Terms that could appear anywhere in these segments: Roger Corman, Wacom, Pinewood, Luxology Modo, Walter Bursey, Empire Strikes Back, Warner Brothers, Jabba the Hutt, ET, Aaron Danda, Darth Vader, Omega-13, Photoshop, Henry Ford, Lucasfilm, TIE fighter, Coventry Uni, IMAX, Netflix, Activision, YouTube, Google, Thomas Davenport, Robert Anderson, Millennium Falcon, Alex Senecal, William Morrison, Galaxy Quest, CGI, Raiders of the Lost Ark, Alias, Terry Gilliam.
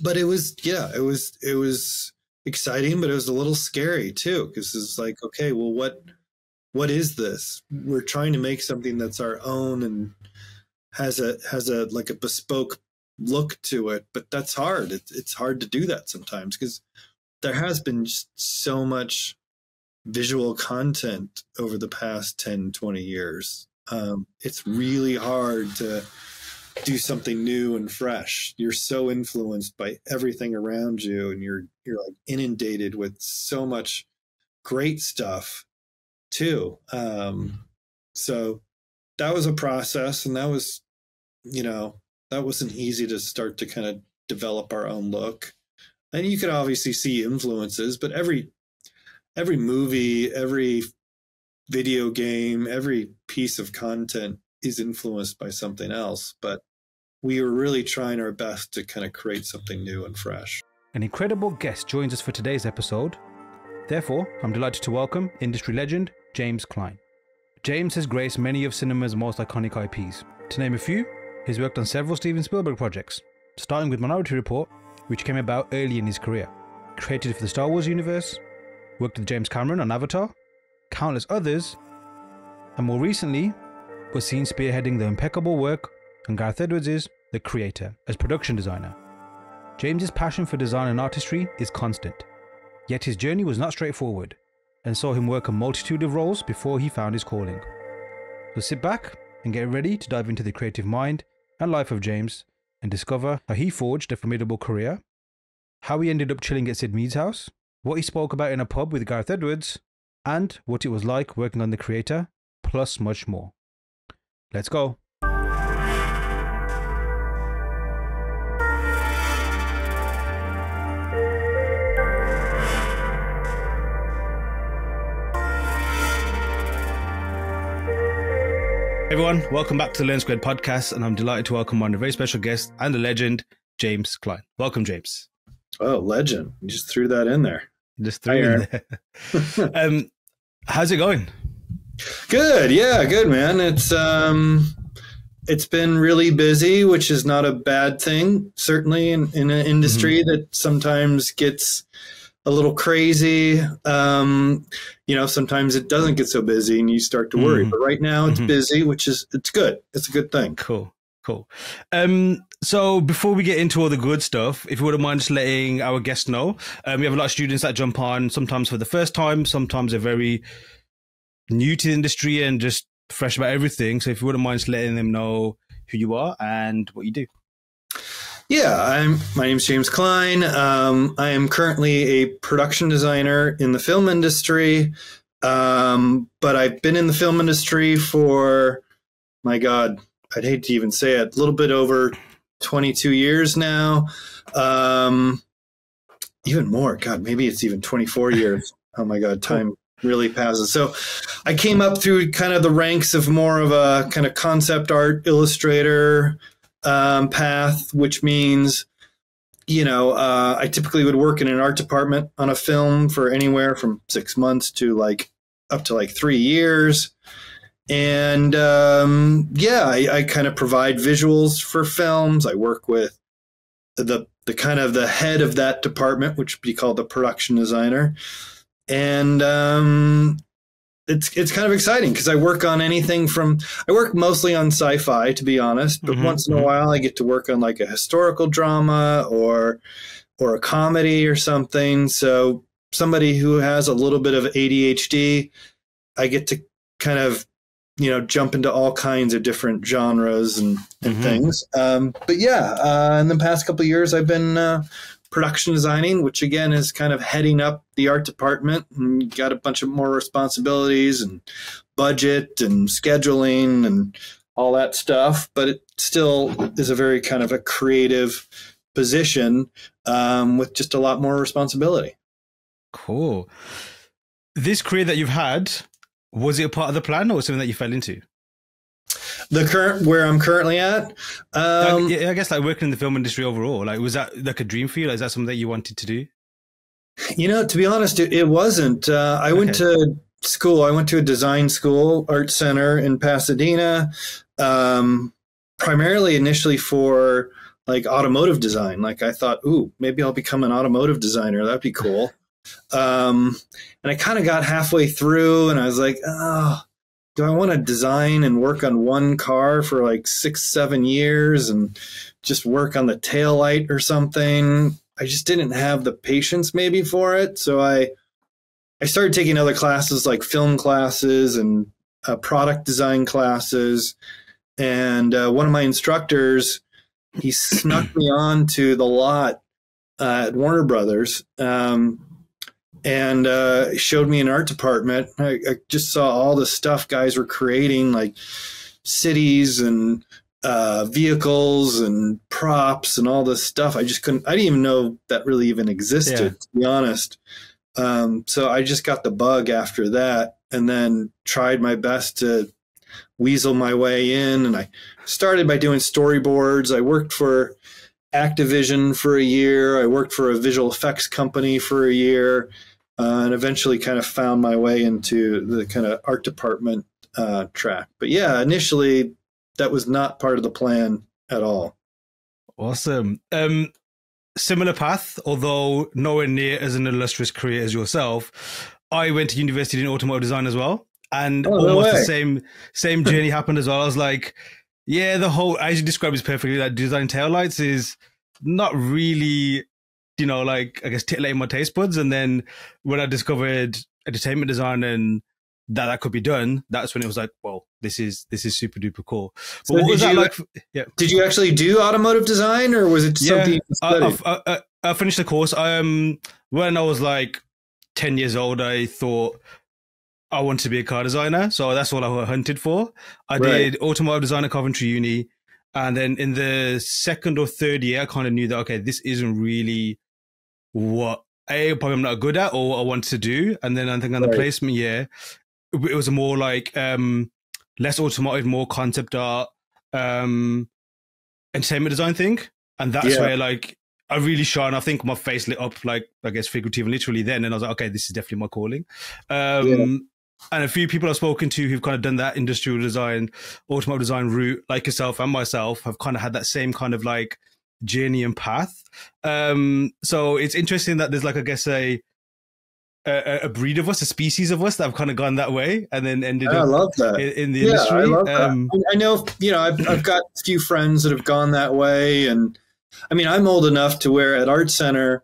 But it was, yeah, it was exciting, but it was a little scary too, because it's like, okay, well, what is this? We're trying to make something that's our own and has a like a bespoke look to it, but that's hard. It's hard to do that sometimes, because there has been just so much visual content over the past 10, 20 years. It's really hard to do something new and fresh. You're so influenced by everything around you, and you're like inundated with so much great stuff too. So that was a process, and that was, you know, that wasn't easy to start to kind of develop our own look. And you could obviously see influences, but every movie, every video game, every piece of content is influenced by something else. But we were really trying our best to kind of create something new and fresh. An incredible guest joins us for today's episode. Therefore, I'm delighted to welcome industry legend James Clyne. James has graced many of cinema's most iconic IPs. To name a few, he's worked on several Steven Spielberg projects, starting with Minority Report, which came about early in his career. Created for the Star Wars universe, worked with James Cameron on Avatar, countless others, and more recently was seen spearheading the impeccable work on Gareth Edwards' The Creator as production designer. James's passion for design and artistry is constant, yet his journey was not straightforward and saw him work a multitude of roles before he found his calling. So sit back and get ready to dive into the creative mind and life of James and discover how he forged a formidable career, how he ended up chilling at Sid Mead's house, what he spoke about in a pub with Gareth Edwards, and what it was like working on The Creator, plus much more. Let's go. Hey everyone, welcome back to the Learn Squared Podcast, and I'm delighted to welcome one of a very special guest and a legend, James Clyne. Welcome, James. Oh, legend. You just threw that in there. Just threw it in there. How's it going? Good. Yeah, good, man. It's been really busy, which is not a bad thing, certainly in an industry that sometimes gets a little crazy. You know, sometimes it doesn't get so busy and you start to worry, but right now it's busy, which is, it's good. It's a good thing. Cool. Cool. So before we get into all the good stuff, if you wouldn't mind just letting our guests know, we have a lot of students that jump on sometimes for the first time, sometimes they're very new to the industry and just fresh about everything. So if you wouldn't mind just letting them know who you are and what you do. Yeah, my name's James Clyne. I am currently a production designer in the film industry, but I've been in the film industry for, my God, I'd hate to even say it, a little bit over 22 years now. Even more, God, maybe it's even 24 years. Oh my God, time really passes. So I came up through kind of the ranks of more of a kind of concept art illustrator path, which means, you know, I typically would work in an art department on a film for anywhere from 6 months to like up to like 3 years. And yeah, I kind of provide visuals for films. I work with the kind of the head of that department, which would be called the production designer. And it's kind of exciting because I work on anything from, I work mostly on sci-fi, to be honest, but once in a while I get to work on like a historical drama or a comedy or something. So somebody who has a little bit of ADHD, I get to kind of, you know, jump into all kinds of different genres and things. But yeah, in the past couple of years, I've been production designing, which again is kind of heading up the art department, and you got a bunch of more responsibilities and budget and scheduling and all that stuff. But it still is a very kind of a creative position with just a lot more responsibility. Cool. This career that you've had, was it a part of the plan or something that you fell into? The current, where I'm currently at? I guess like working in the film industry overall, like was that like a dream for you? Like, is that something that you wanted to do? You know, to be honest, it wasn't. I went to school. I went to a design school, Art Center in Pasadena, primarily initially for like automotive design. Like I thought, ooh, maybe I'll become an automotive designer. That'd be cool. And I kind of got halfway through and I was like, oh, do I want to design and work on one car for like 6, 7 years and just work on the taillight or something? I just didn't have the patience maybe for it. So I started taking other classes like film classes and product design classes. And one of my instructors, he snuck me on to the lot at Warner Brothers and showed me an art department. I just saw all the stuff guys were creating, like cities and vehicles and props and all this stuff. I just couldn't, I didn't even know that really even existed, yeah, to be honest. So I just got the bug after that and then tried my best to weasel my way in. And I started by doing storyboards. I worked for Activision for a year. I worked for a visual effects company for a year, and eventually kind of found my way into the kind of art department track. But yeah, initially that was not part of the plan at all. Awesome. Similar path, although nowhere near as an illustrious career as yourself. I went to university in automotive design as well. And almost the same journey happened as well. I was like, yeah, the whole, as you described this perfectly, that design taillights is not really, you know, like, I guess titillating my taste buds. And then when I discovered entertainment design and that could be done, that's when it was like, well, this is super duper cool. But so what was that like? Yeah. Did you actually do automotive design, or was it something? Yeah, I finished the course. When I was like 10 years old, I thought I want to be a car designer, so that's what I hunted for. I did automotive design at Coventry Uni, and then in the second or third year, I kind of knew that, okay, this isn't really what probably I'm not good at or what I want to do. And then I think on the placement year, it was more like less automotive, more concept art, entertainment design thing, and that's where like I really shone. I think my face lit up, like I guess figurative and literally then, and I was like, okay, this is definitely my calling. And a few people I've spoken to who've kind of done that industrial design, automotive design route, like yourself and myself, have kind of had that same kind of like journey and path. So it's interesting that there's like, I guess, a breed of us, a species of us that have kind of gone that way and then ended up in the industry. I love that. I know, you know, I've got a few friends that have gone that way. And I mean, I'm old enough to where at Art Center,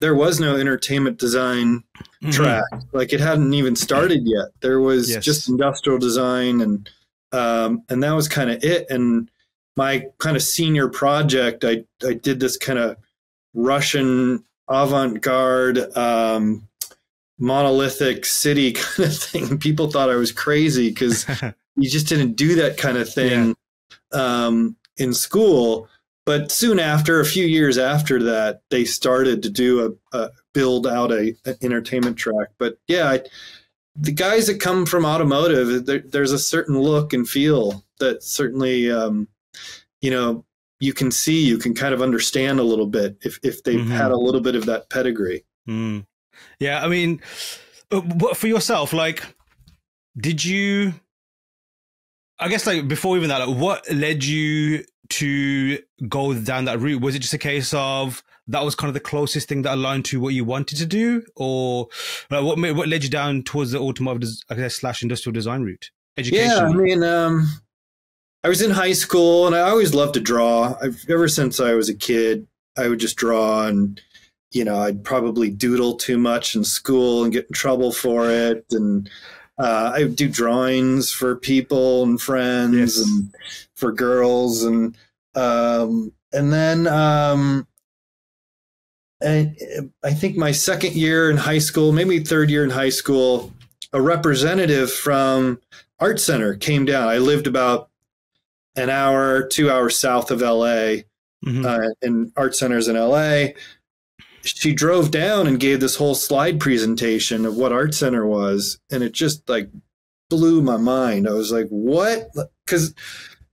there was no entertainment design track. Like it hadn't even started yet. There was just industrial design and that was kind of it. And my kind of senior project, I did this kind of Russian avant-garde monolithic city kind of thing. People thought I was crazy because you just didn't do that kind of thing in school. But soon after, a few years after that, they started to do build out an entertainment track. But yeah, the guys that come from automotive, there's a certain look and feel that certainly, you know, you can see, you can kind of understand a little bit if they've had a little bit of that pedigree. Yeah, I mean, but for yourself, like, did you, I guess, like before even that, like, what led you to go down that route? Was it just a case of that was kind of the closest thing that aligned to what you wanted to do, or like, what led you down towards the automotive, I guess, slash industrial design route? Education. Yeah, I mean, I was in high school and I always loved to draw. Ever since I was a kid, I would just draw, and you know, I'd probably doodle too much in school and get in trouble for it, and I would do drawings for people and friends and for girls. And then I think my second year in high school, maybe third year in high school, a representative from Art Center came down. I lived about an hour, 2 hours south of L.A. And Art Center's in L.A. She drove down and gave this whole slide presentation of what Art Center was. And it just like blew my mind. I was like, what? Because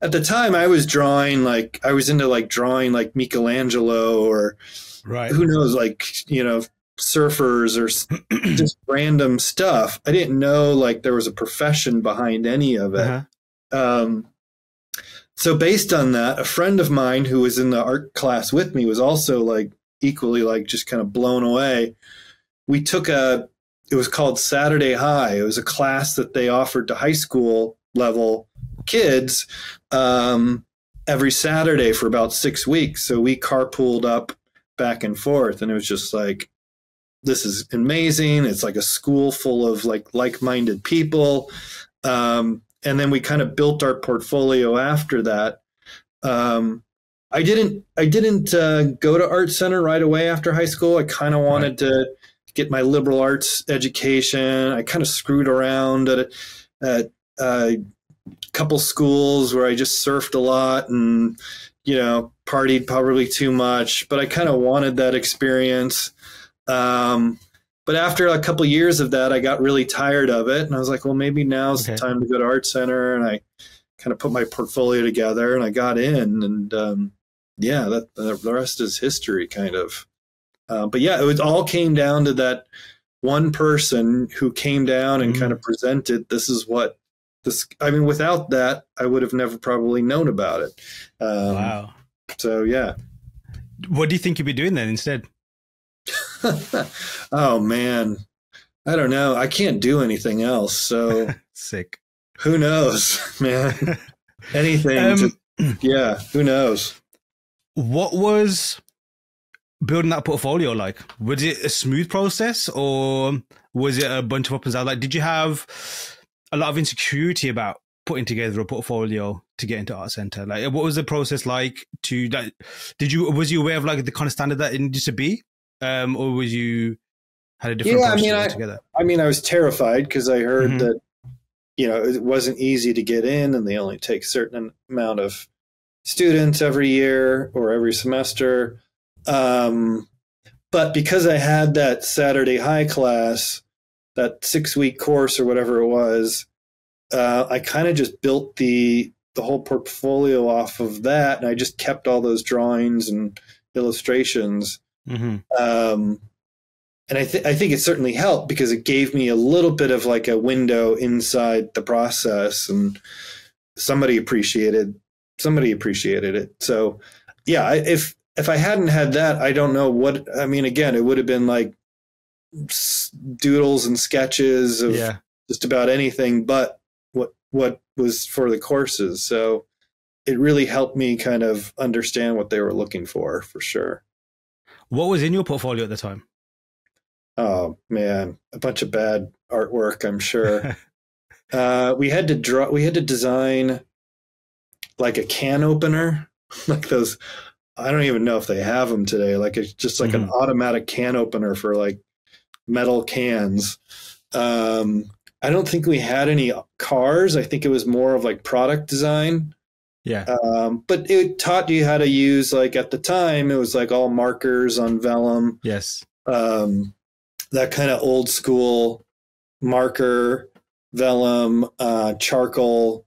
at the time I was drawing, like I was into like drawing like Michelangelo or who knows, like, you know, surfers or just random stuff. I didn't know like there was a profession behind any of it. So based on that, a friend of mine who was in the art class with me was also like equally like just kind of blown away. We took a, it was called Saturday High. It was a class that they offered to high school level kids every Saturday for about 6 weeks. So we carpooled up back and forth, and it was just like, this is amazing. It's like a school full of like-minded people. And then we kind of built our portfolio after that. I didn't go to Art Center right away after high school. I kind of wanted to get my liberal arts education. I kind of screwed around at a couple schools where I just surfed a lot and, you know, partied probably too much, but I kind of wanted that experience. But after a couple years of that, I got really tired of it. And I was like, well, maybe now's the time to go to Art Center. And I kind of put my portfolio together and I got in, and yeah, the rest is history kind of. But yeah, it all came down to that one person who came down and kind of presented, this is what this, I mean, without that, I would have never probably known about it. Wow. So yeah. What do you think you'd be doing then instead? Oh man, I don't know. I can't do anything else. So sick. Who knows, man? Anything. Yeah. Who knows? What was building that portfolio like? Was it a smooth process, or was it a bunch of up and down? Like, did you have a lot of insecurity about putting together a portfolio to get into Art Center? Like, what was the process like? To like, was you aware of like the kind of standard that it needed to be? Or was you had a different approach altogether? I was terrified because I heard that, you know, it wasn't easy to get in, and they only take a certain amount of students every year or every semester. But because I had that Saturday High class, that 6 week course or whatever it was, I kind of just built the whole portfolio off of that. And I just kept all those drawings and illustrations. And I think it certainly helped because it gave me a little bit of like a window inside the process, and somebody appreciated it. So yeah, if I hadn't had that, I don't know what, I mean, again, it would have been like doodles and sketches of just about anything, but what was for the courses. So it really helped me kind of understand what they were looking for sure. What was in your portfolio at the time? Oh man, a bunch of bad artwork, I'm sure. We had to design like a can opener, like those, I don't even know if they have them today. Like it's just like an automatic can opener for like metal cans. I don't think we had any cars. I think it was more of like product design. Yeah. But it taught you how to use, like at the time, it was like all markers on vellum. Yes. That kind of old school marker, vellum, charcoal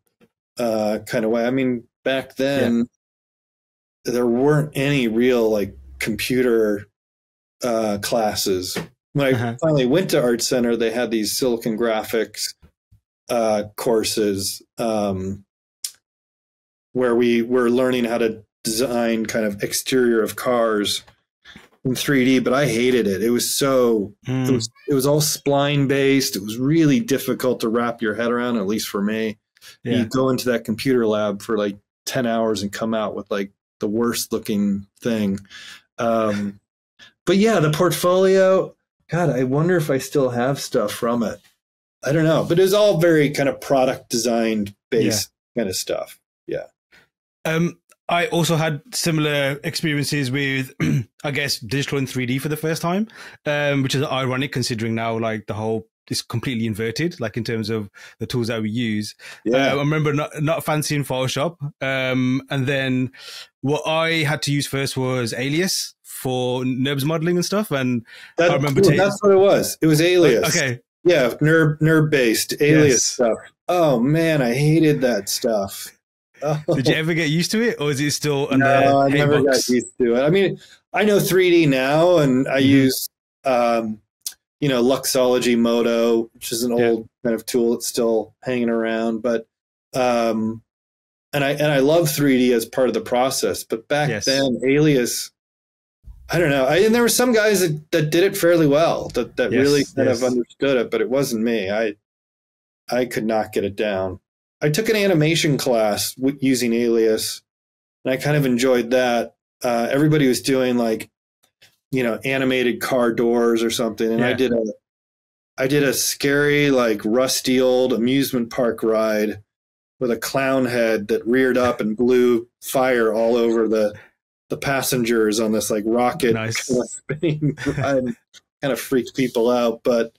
kind of way. I mean, back then there weren't any real like computer classes. When I finally went to Art Center, they had these Silicon Graphics courses. Where we were learning how to design kind of exterior of cars in 3D, but I hated it. It was so, it was all spline based. It was really difficult to wrap your head around, at least for me. Yeah. You go into that computer lab for like 10 hours and come out with like the worst looking thing. But yeah, the portfolio, God, I wonder if I still have stuff from it. I don't know, but it was all very kind of product design based kind of stuff. Yeah. I also had similar experiences with, I guess, digital and 3D for the first time, which is ironic considering now, like the whole is completely inverted, like in terms of the tools that we use. Yeah. I remember not fancying Photoshop. And then what I had to use first was Alias for NURBS modeling and stuff. And I remember that's what it was. It was Alias. Okay. Yeah. NURB based Alias stuff. Oh man, I hated that stuff. Oh. Did you ever get used to it, or is it still in No, I never got used to it. I mean, I know 3D now, and I use, you know, Luxology Modo, which is an old kind of tool that's still hanging around. But And I love 3D as part of the process, but back then, Alias, I don't know. And there were some guys that did it fairly well, that really kind of understood it, but it wasn't me. I could not get it down. I took an animation class using Alias, and I kind of enjoyed that. Everybody was doing animated car doors or something, and I did a scary rusty old amusement park ride with a clown head that reared up and blew fire all over the passengers on this rocket kind of thing. Kind of freaked people out, but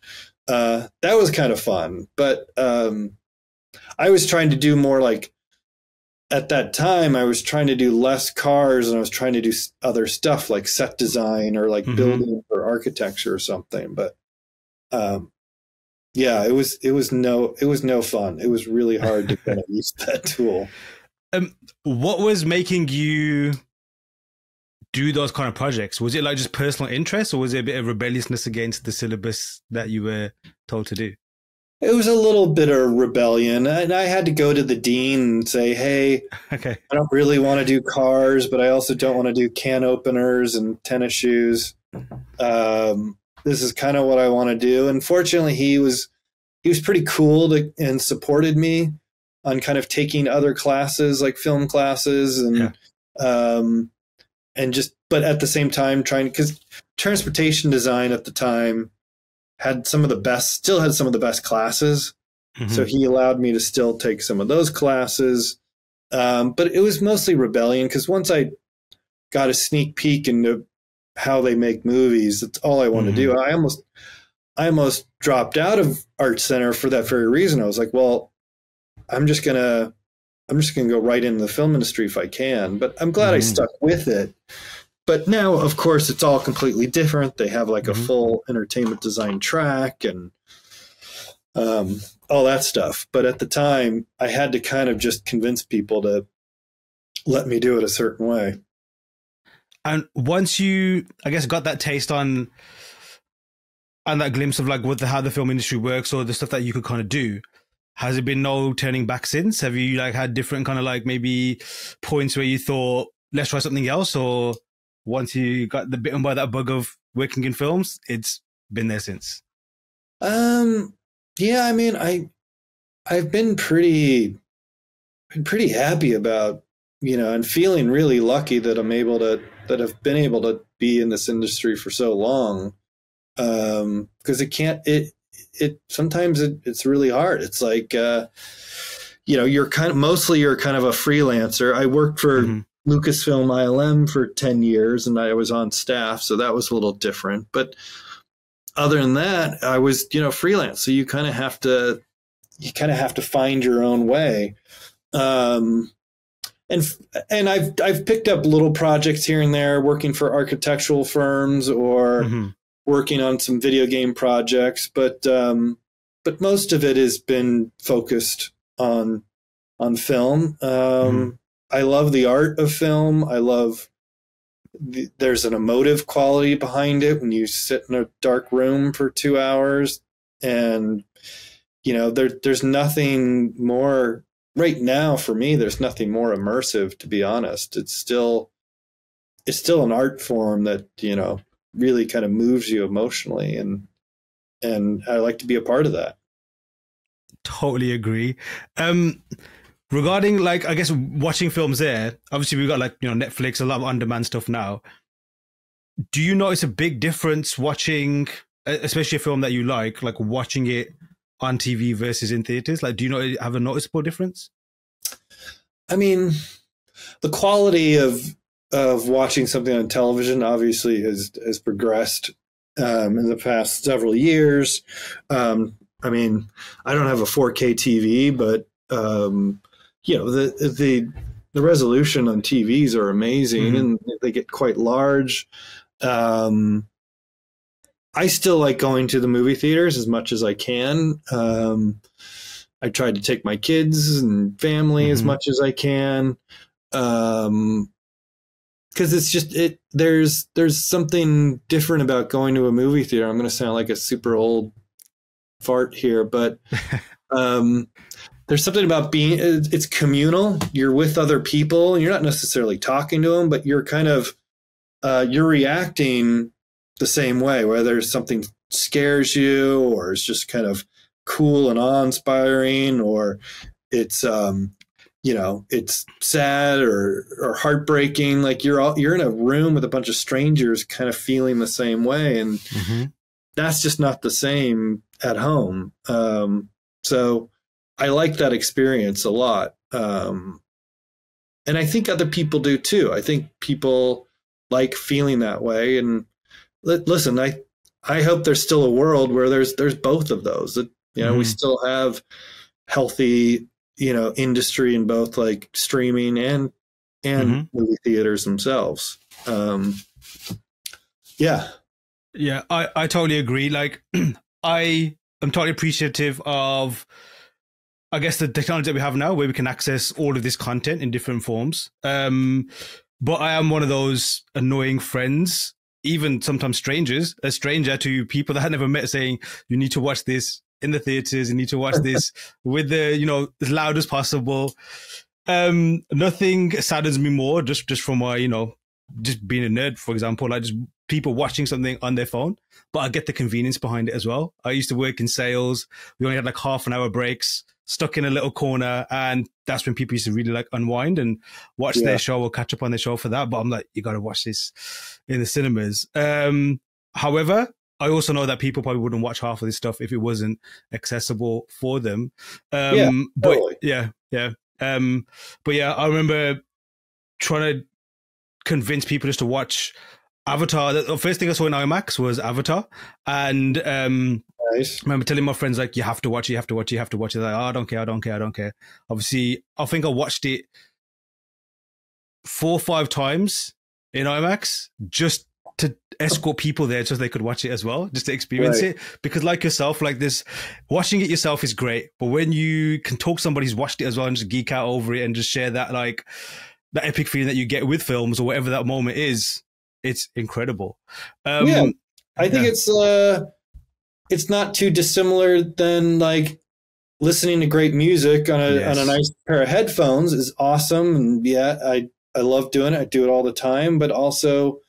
that was kind of fun. But I was trying to do more at that time, I was trying to do less cars, and I was trying to do other stuff like set design or building or architecture or something. But yeah, it was no fun. It was really hard to kind of use that tool. What was making you do those kind of projects? Was it just personal interest, or was it a bit of rebelliousness against the syllabus that you were told to do? It was a little bit of rebellion, and I had to go to the dean and say, hey, I don't really want to do cars, but I also don't want to do can openers and tennis shoes. This is kind of what I want to do. And fortunately, he was pretty cool and supported me on kind of taking other classes like film classes and just, but at the same time because transportation design at the time had still had some of the best classes. So he allowed me to still take some of those classes. But it was mostly rebellion, because once I got a sneak peek into how they make movies, that's all I wanted to do. I almost dropped out of Art Center for that very reason. I was like, well, I'm just gonna go right into the film industry if I can. But I'm glad I stuck with it. But now, of course, it's all completely different. They have a full entertainment design track and all that stuff. But at the time, I had to kind of just convince people to let me do it a certain way. And once you, I guess, got that taste on and that glimpse of how the film industry works or the stuff that you could kind of do, has there been no turning back since? Have you had different kind of maybe points where you thought, let's try something else? Or once you got bitten by that bug of working in films, it's been there since? Yeah, I mean, I've been pretty happy about, and feeling really lucky that I've been able to be in this industry for so long. Cause sometimes it's really hard. It's you're kind of a freelancer. I worked for Lucasfilm ILM for 10 years and I was on staff. So that was a little different, but other than that, I was, freelance. So you kind of have to find your own way. And I've picked up little projects here and there, working for architectural firms or working on some video game projects, but most of it has been focused on film. I love the art of film. I love there's an emotive quality behind it when you sit in a dark room for 2 hours, and there's nothing more. Right now, for me, there's nothing more immersive, to be honest. It's still an art form that, really kind of moves you emotionally. And I like to be a part of that. Totally agree. Regarding I guess watching films there, obviously we've got Netflix, a lot of on-demand stuff now. Do you notice a big difference watching, especially a film that you like watching it on TV versus in theaters? Do you have a noticeable difference? I mean, the quality of watching something on television obviously has progressed in the past several years. I mean, I don't have a 4K TV, but the resolution on TVs are amazing and they get quite large. I still like going to the movie theaters as much as I can. I try to take my kids and family as much as I can. Cause it's just, there's something different about going to a movie theater. I'm going to sound like a super old fart here, but there's something about being, it's communal. You're with other people. You're not necessarily talking to them, but you're kind of, you're reacting the same way, whether something scares you or it's just kind of cool and awe-inspiring, or it's, you know, it's sad or heartbreaking. Like you're in a room with a bunch of strangers kind of feeling the same way. And that's just not the same at home. So I like that experience a lot. And I think other people do too. I think people like feeling that way. And listen, I hope there's still a world where there's both of those, that, you know, we still have healthy, you know, industry in both like streaming and movie theaters themselves. Yeah. I totally agree. Like I am totally appreciative of, I guess, the technology that we have now where we can access all of this content in different forms. But I am one of those annoying friends, even sometimes strangers, a stranger to people that I never met, saying, you need to watch this in the theaters, you need to watch this with the, you know, as loud as possible. Nothing saddens me more just from my, you know, just being a nerd, for example, like just people watching something on their phone, but I get the convenience behind it as well. I used to work in sales. We only had like half-an-hour breaks, stuck in a little corner. And that's when people used to really like unwind and watch their show or catch up on their show for that. But I'm like, you got to watch this in the cinemas. However, I also know that people probably wouldn't watch half of this stuff if it wasn't accessible for them. But I remember trying to convince people just to watch Avatar. The first thing I saw in IMAX was Avatar. And nice. I remember telling my friends, like, you have to watch it. They're like, oh, I don't care. Obviously, I think I watched it 4 or 5 times in IMAX just to escort people there so they could watch it as well, just to experience it. Because like yourself, like this, watching it yourself is great. But when you can talk to somebody who's watched it as well and just geek out over it and just share that, like, that epic feeling that you get with films or whatever that moment is, it's incredible. I think it's not too dissimilar than like listening to great music on a nice pair of headphones is awesome. And I love doing it. I do it all the time, but also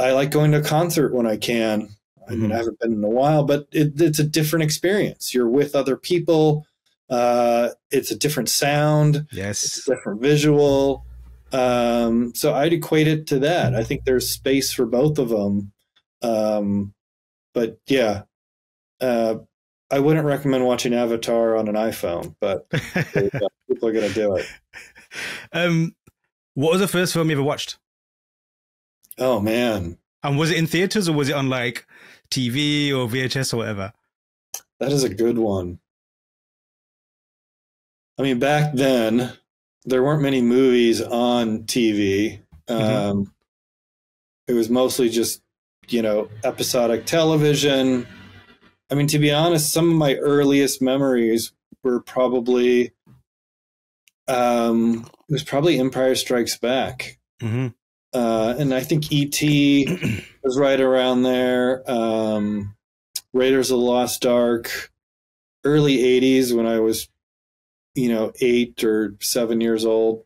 I like going to a concert when I can. I mean, I haven't been in a while, but it's a different experience. You're with other people. It's a different sound. Yes. It's a different visual. So I'd equate it to that. I think there's space for both of them. I wouldn't recommend watching Avatar on an iPhone, but people are going to do it. What was the first film you ever watched? Oh man. And was it in theaters or was it on like TV or VHS or whatever? That is a good one. I mean, back then there weren't many movies on TV. It was mostly just, you know, episodic television. I mean, to be honest, some of my earliest memories were probably, it was probably Empire Strikes Back. And I think ET was right around there. Raiders of the Lost Ark, early 80s when I was, you know, 8 or 7 years old.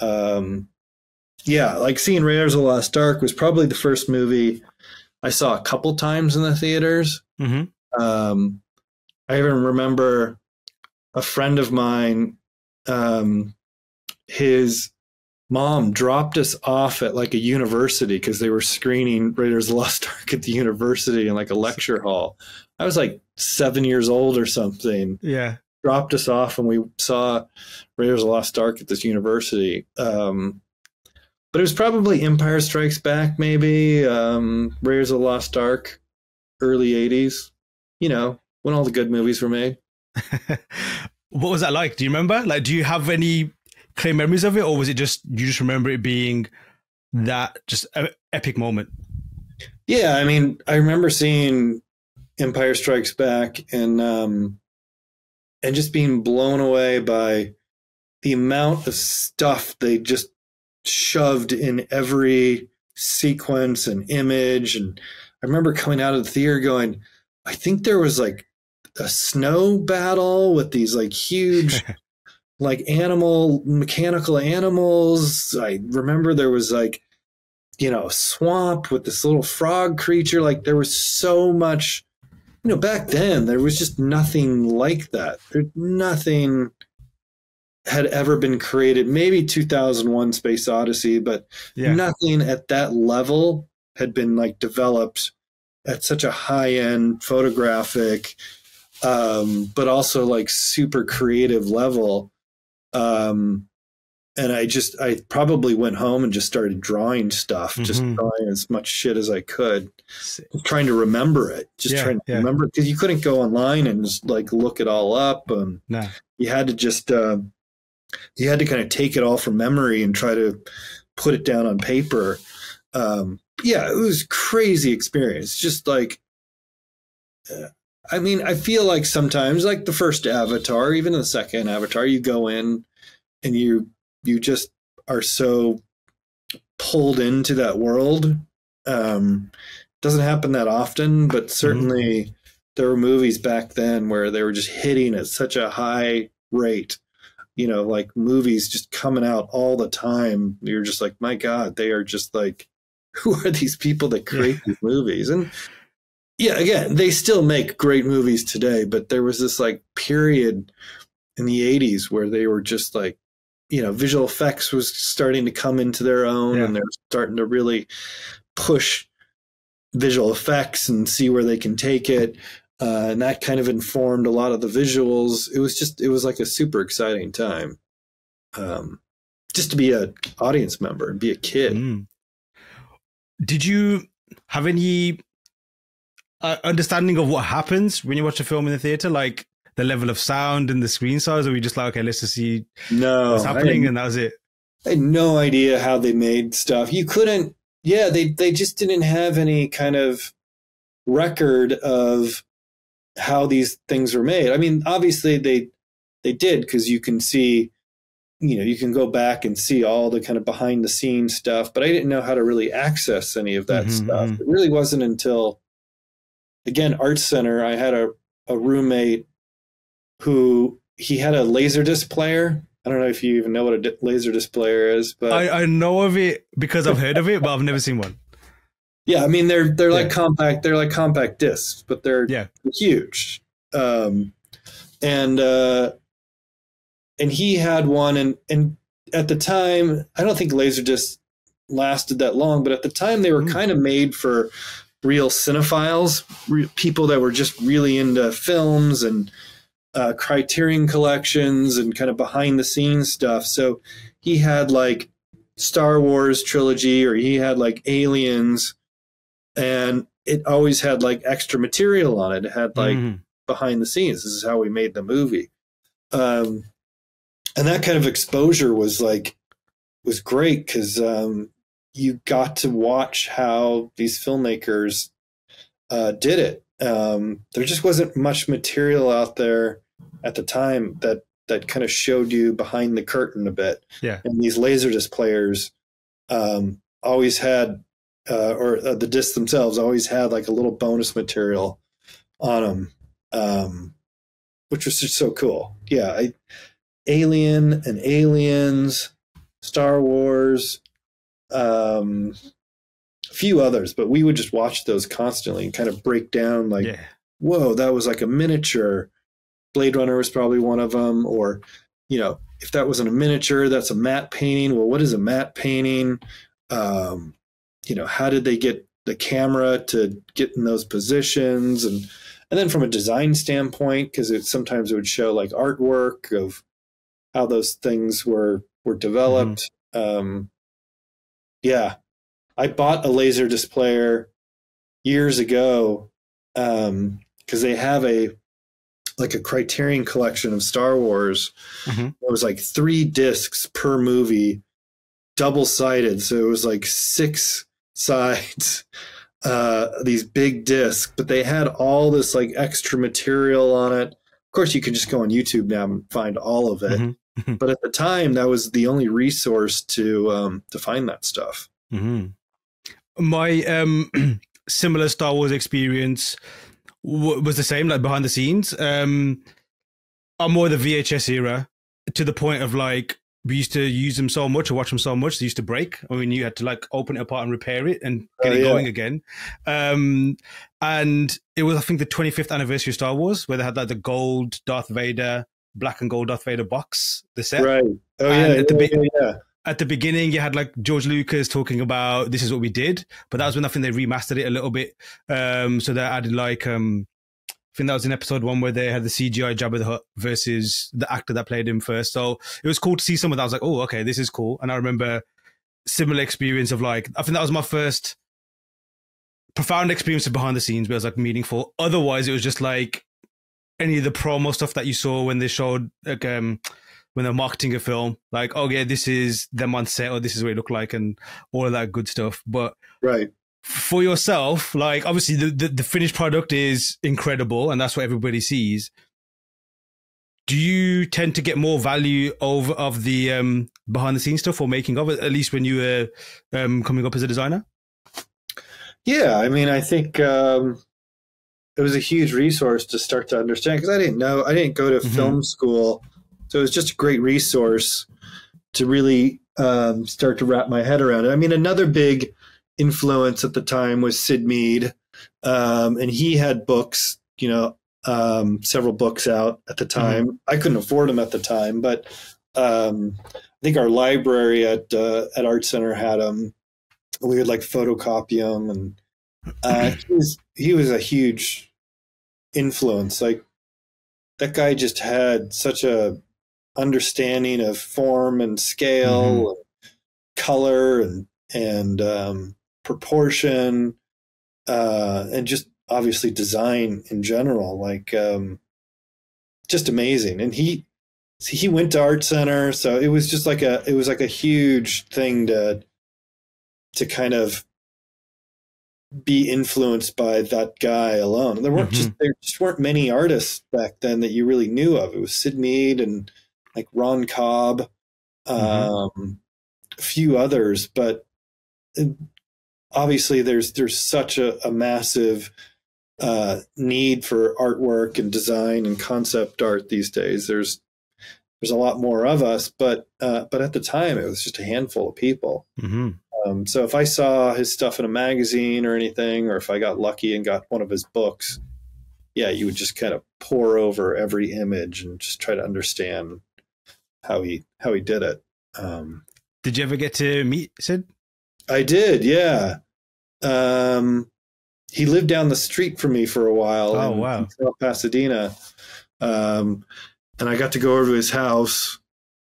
Like seeing Raiders of the Lost Ark was probably the first movie I saw a couple times in the theaters. I even remember a friend of mine, his mom dropped us off at like a university because they were screening Raiders of the Lost Ark at the university in like a lecture hall. I was like 7 years old or something. Yeah. Dropped us off and we saw Raiders of the Lost Ark at this university. But it was probably Empire Strikes Back, maybe, Raiders of the Lost Ark, early 80s, you know, when all the good movies were made. What was that like? Do you remember? Like, do you have any clear memories of it, or was it just, you just remember it being that just epic moment? Yeah, I mean, I remember seeing Empire Strikes Back and just being blown away by the amount of stuff they just shoved in every sequence and image. And I remember coming out of the theater going, I think there was like a snow battle with these like huge like mechanical animals. I remember there was like, you know, a swamp with this little frog creature. Like there was so much, you know, back then there was just nothing like that. Nothing had ever been created. Maybe 2001 Space Odyssey, but yeah, nothing at that level had been like developed at such a high-end photographic, but also like super creative level. And I probably went home and just started drawing stuff, just drawing as much shit as I could, trying to remember it, just trying to remember it. Because you couldn't go online and just like look it all up. No. You had to just, you had to kind of take it all from memory and try to put it down on paper. Yeah, it was crazy experience. Just like, I mean, I feel like sometimes like the first Avatar, even the second Avatar, you go in and you just are so pulled into that world. Doesn't happen that often, but certainly there were movies back then where they were just hitting at such a high rate, you know, like movies just coming out all the time. You're just like, my God, they are just like, who are these people that create these movies? And yeah, again, they still make great movies today, but there was this like period in the 80s where they were just like, you know, visual effects was starting to come into their own and they're starting to really push visual effects and see where they can take it. And that kind of informed a lot of the visuals. It was just, it was like a super exciting time, just to be an audience member and be a kid. Did you have any understanding of what happens when you watch a film in the theater, like the level of sound and the screen size? Or were you just like, okay, let's just see what's happening, and that was it? I had no idea how they made stuff. You couldn't, they just didn't have any kind of record of how these things were made. I mean, obviously they did, because you can see, you know, you can go back and see all the kind of behind the scenes stuff, but I didn't know how to really access any of that stuff. It really wasn't until, again, Art Center, I had a roommate who, he had a Laserdisc player. I don't know if you even know what a Laserdisc player is, but I know of it because I've heard of it, but I've never seen one. Yeah. I mean, they're like compact, they're like compact discs, but they're huge. And he had one, and at the time, I don't think Laserdiscs lasted that long, but at the time they were kind of made for real cinephiles, people that were just really into films and Criterion collections and kind of behind the scenes stuff. So he had like Star Wars trilogy, or he had like Aliens, and it always had like extra material on it. It had like behind the scenes. This is how we made the movie. And that kind of exposure was like, was great, because you got to watch how these filmmakers did it. There just wasn't much material out there at the time that kind of showed you behind the curtain a bit. Yeah. And these Laserdisc players always had, or the discs themselves always had like a little bonus material on them, which was just so cool. Yeah. Alien and Aliens, Star Wars, a few others, but we would just watch those constantly and kind of break down like, whoa, that was like a miniature. Blade Runner was probably one of them. Or, you know, if that wasn't a miniature, that's a matte painting. Well, what is a matte painting? You know, how did they get the camera to get in those positions? And then from a design standpoint, because sometimes it would show like artwork of how those things were developed. Yeah, I bought a Laserdisc player years ago because they have like a Criterion collection of Star Wars. It was like 3 discs per movie, double sided, so it was like 6 sides. These big discs, but they had all this like extra material on it. Of course, you can just go on YouTube now and find all of it. But at the time, that was the only resource to find that stuff. My similar Star Wars experience was the same, like behind the scenes. I'm more the VHS era. to the point of like, we used to use them so much or watch them so much, they used to break. I mean, you had to like open it apart and repair it and get it going again. And it was, I think, the 25th anniversary of Star Wars, where they had like the gold Darth Vader, black and gold Darth Vader box, the set. Right. Oh, and at the beginning, you had like George Lucas talking about, this is what we did. But that was when I think they remastered it a little bit. So they added like, I think that was in episode 1 where they had the CGI Jabba the Hutt versus the actor that played him first. So it was cool to see some of that. I was like, oh, okay, this is cool. And I remember similar experience of like, I think that was my first profound experience of behind the scenes where it was like meaningful. Otherwise, it was just like any of the promo stuff that you saw when they showed, like, when they're marketing a film, like, oh yeah, this is them on set or this is what it looked like and all of that good stuff. But right. For yourself, like obviously the finished product is incredible and that's what everybody sees. Do you tend to get more value over of the behind the scenes stuff or making of it, at least when you were coming up as a designer? Yeah, I mean, I think it was a huge resource to start to understand because I didn't go to film school. So it was just a great resource to really start to wrap my head around it. I mean, another big influence at the time was Sid Mead, and he had books, you know, several books out at the time. I couldn't afford them at the time, but I think our library at Art Center had them. We would like photocopy them, and he was a huge influence. Like that guy just had such a understanding of form and scale, and color, and proportion, and just obviously design in general, like just amazing. And he went to Art Center. So it was just like a huge thing to kind of be influenced by that guy alone. And there just weren't many artists back then that you really knew of. It was Sid Mead and like Ron Cobb, a few others, but obviously there's such a massive need for artwork and design and concept art these days. There's a lot more of us, but at the time it was just a handful of people. So if I saw his stuff in a magazine or anything, or if I got lucky and got one of his books, yeah, you would just kind of pore over every image and just try to understand how he did it. Did you ever get to meet Sid? I did, yeah. He lived down the street from me for a while. Oh, wow. In Pasadena. And I got to go over to his house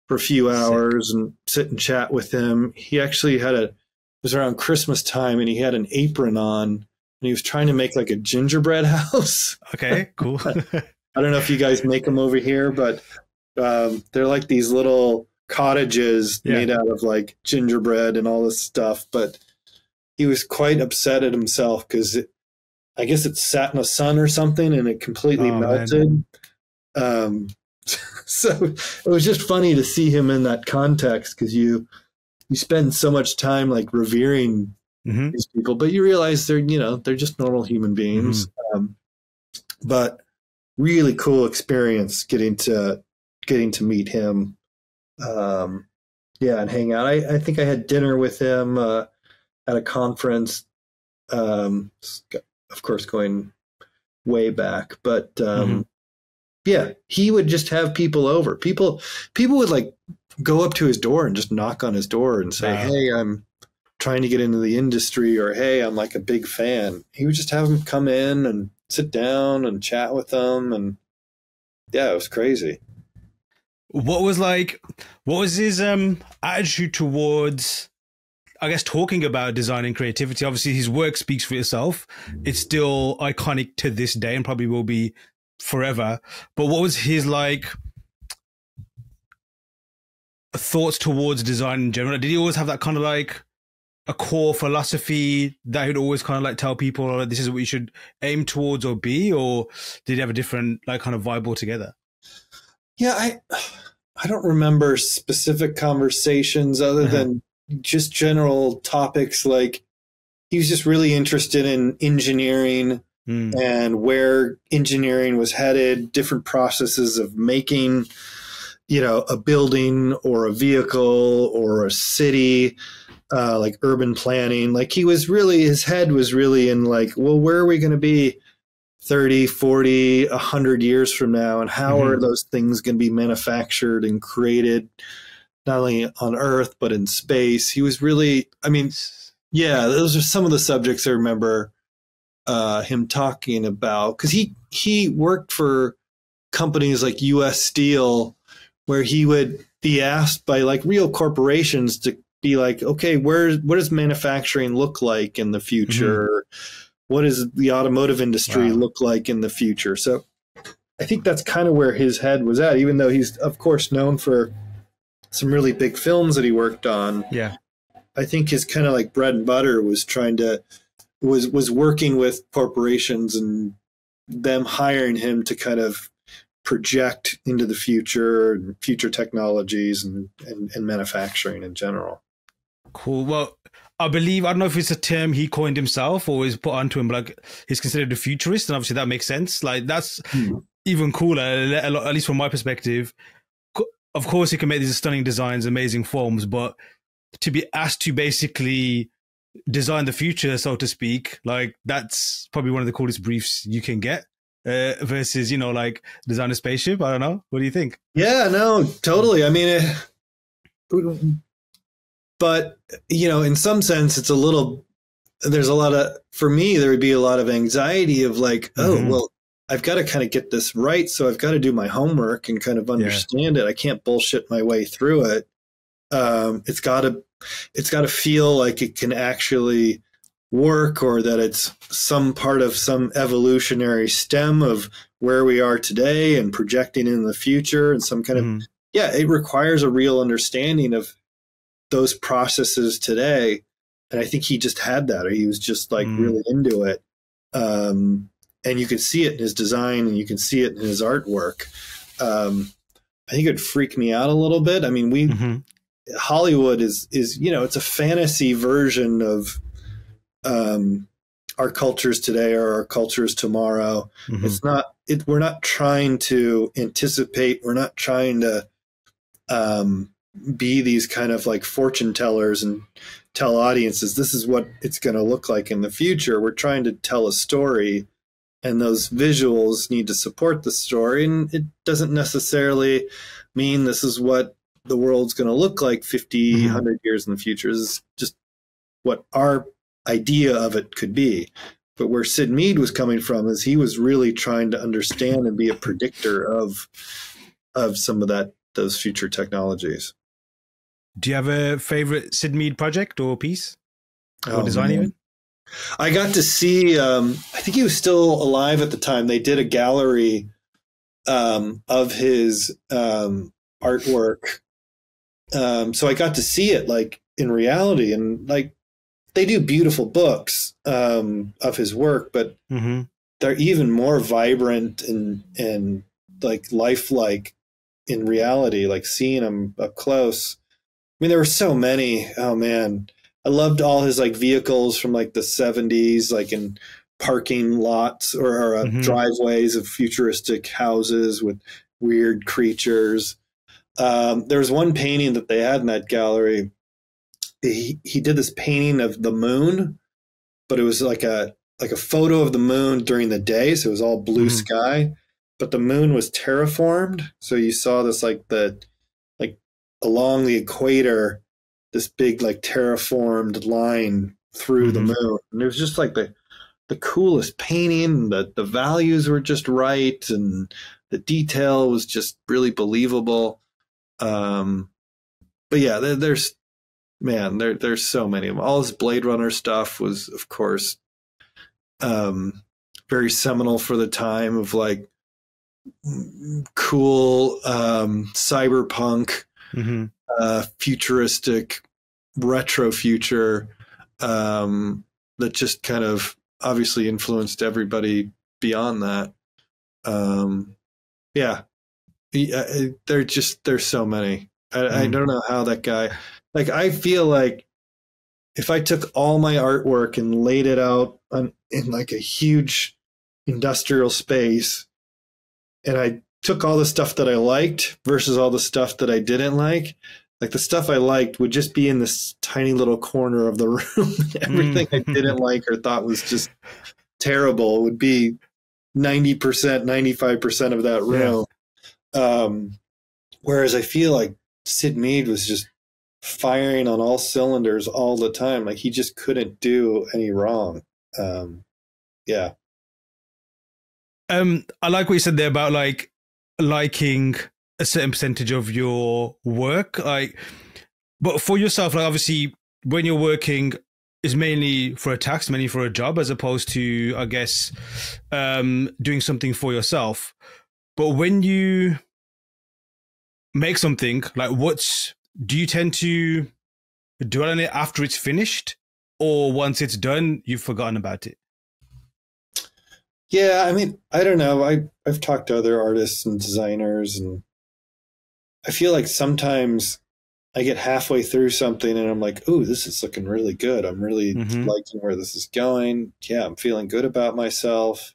for a few hours and sit and chat with him. He actually had it was around Christmas time, and he had an apron on, and he was trying to make like a gingerbread house. Okay, cool. I don't know if you guys make them over here, but they're like these little cottages made out of like gingerbread and all this stuff. But he was quite upset at himself because I guess it sat in the sun or something and it completely melted. So it was just funny to see him in that context because you spend so much time like revering these people, but you realize they're just normal human beings. But really cool experience getting to meet him. Yeah, and hang out. I think I had dinner with him at a conference. Of course, going way back, but yeah, he would just have people over. People would like go up to his door and just knock on his door and say, "Hey, I'm trying to get into the industry," or "Hey, I'm like a big fan." He would just have them come in and sit down and chat with them, and yeah, it was crazy. What was his attitude towards, I guess, talking about design and creativity? Obviously, his work speaks for itself. It's still iconic to this day and probably will be forever. But what was his like thoughts towards design in general? Did he always have that kind of like a core philosophy that he'd always kind of like tell people this is what you should aim towards or be, or did he have a different like kind of vibe altogether? Yeah, I don't remember specific conversations other than just general topics. Like he was just really interested in engineering and where engineering was headed, different processes of making you know, a building or a vehicle or a city, like urban planning. Like he was really, his head was really in like, well, where are we going to be 30, 40, 100 years from now? And how are those things going to be manufactured and created not only on Earth, but in space? He was really, I mean, yeah, those are some of the subjects I remember him talking about, because he worked for companies like U.S. Steel, where he would be asked by like real corporations to be like, okay, what does manufacturing look like in the future? What does the automotive industry look like in the future? So I think that's kind of where his head was at, even though he's of course known for some really big films that he worked on. Yeah. I think his kind of like bread and butter was trying to, was working with corporations and them hiring him to kind of project into the future and future technologies and manufacturing in general. Cool. Well, I believe, I don't know if it's a term he coined himself or is put onto him, but like he's considered a futurist, and obviously that makes sense. Like that's even cooler, at least from my perspective. Of course, he can make these stunning designs, amazing forms, but to be asked to basically design the future, so to speak, like that's probably one of the coolest briefs you can get versus, you know, like design a spaceship. I don't know. What do you think? Yeah, no, totally. I mean, but, you know, in some sense, it's a little, there's a lot of, for me, there would be a lot of anxiety of like, oh, well, I've got to kind of get this right. So I've got to do my homework and kind of understand it. I can't bullshit my way through it. It's got to feel like it can actually work, or that it's some part of some evolutionary stem of where we are today and projecting in the future and some kind of, yeah, it requires a real understanding of those processes today. And I think he just had that, or he was just like really into it. And you can see it in his design, and you can see it in his artwork. I think it'd freak me out a little bit. I mean, we Hollywood is, you know, it's a fantasy version of our cultures today or our cultures tomorrow. It's not, we're not trying to anticipate. We're not trying to be these kind of like fortune tellers and tell audiences this is what it's going to look like in the future. We're trying to tell a story, and those visuals need to support the story. And it doesn't necessarily mean this is what the world's going to look like 50, 100 years in the future. Is just what our idea of it could be. But where Sid Mead was coming from is he was really trying to understand and be a predictor of some of that, those future technologies. Do you have a favorite Sid Mead project or piece or design even? I got to see, I think he was still alive at the time. They did a gallery of his artwork. So I got to see it like in reality, and like they do beautiful books of his work, but they're even more vibrant and like lifelike in reality, like seeing them up close. I mean, there were so many, oh man, I loved all his like vehicles from like the 70s, like in parking lots or driveways of futuristic houses with weird creatures. There was one painting that they had in that gallery. He did this painting of the moon, but it was like a photo of the moon during the day. So it was all blue sky, but the moon was terraformed. So you saw this like along the equator, this big like terraformed line through the moon. And it was just like the coolest painting. The values were just right, and the detail was just really believable. But yeah, there's, man, there's so many of them. All his Blade Runner stuff was, of course, very seminal for the time of like cool cyberpunk, futuristic retro future that just kind of obviously influenced everybody beyond that. Yeah, there's so many. I don't know how that guy, like, I feel like if I took all my artwork and laid it out in like a huge industrial space, and I took all the stuff that I liked versus all the stuff that I didn't like. Like the stuff I liked would just be in this tiny little corner of the room. Everything I didn't like or thought was just terrible would be 90%, 95% of that room. Yeah. Whereas I feel like Sid Mead was just firing on all cylinders all the time. Like he just couldn't do any wrong. Yeah. I like what you said there about like liking a certain percentage of your work, like, but for yourself, like obviously when you're working is mainly for a task, mainly for a job, as opposed to, I guess, doing something for yourself. But when you make something, like do you tend to dwell on it after it's finished, or once it's done, you've forgotten about it? Yeah, I mean, I don't know. I've talked to other artists and designers, and I feel like sometimes I get halfway through something and I'm like, ooh, this is looking really good. I'm really liking where this is going. Yeah, I'm feeling good about myself.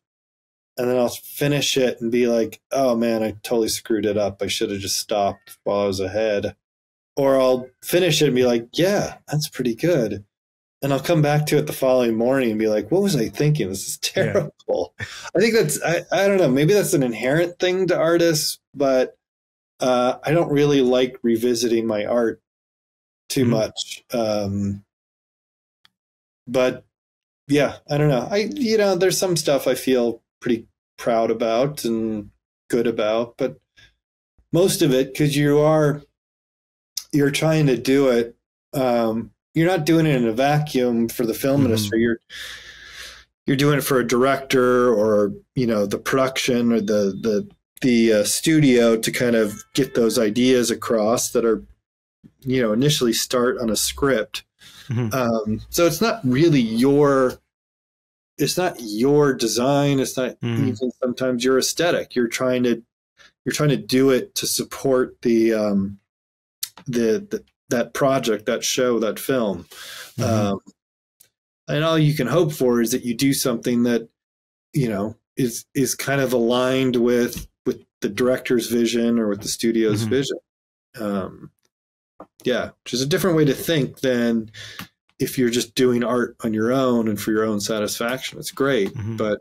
And then I'll finish it and be like, oh man, I totally screwed it up. I should have just stopped while I was ahead. Or I'll finish it and be like, yeah, that's pretty good. And I'll come back to it the following morning and be like, what was I thinking? This is terrible. Yeah. I think that's, I don't know, maybe that's an inherent thing to artists, but I don't really like revisiting my art too much. But yeah, I don't know. You know, there's some stuff I feel pretty proud about and good about, but most of it, cause you're trying to do it. You're not doing it in a vacuum for the film industry. You're doing it for a director or, you know, the production or the studio to kind of get those ideas across that are, you know, initially start on a script. So it's not really your design. It's not even sometimes your aesthetic. You're trying to do it to support that project, that show, that film. And all you can hope for is that you do something that, you know, is kind of aligned with the director's vision or with the studio's vision. Yeah, which is a different way to think than if you're just doing art on your own and for your own satisfaction. It's great, but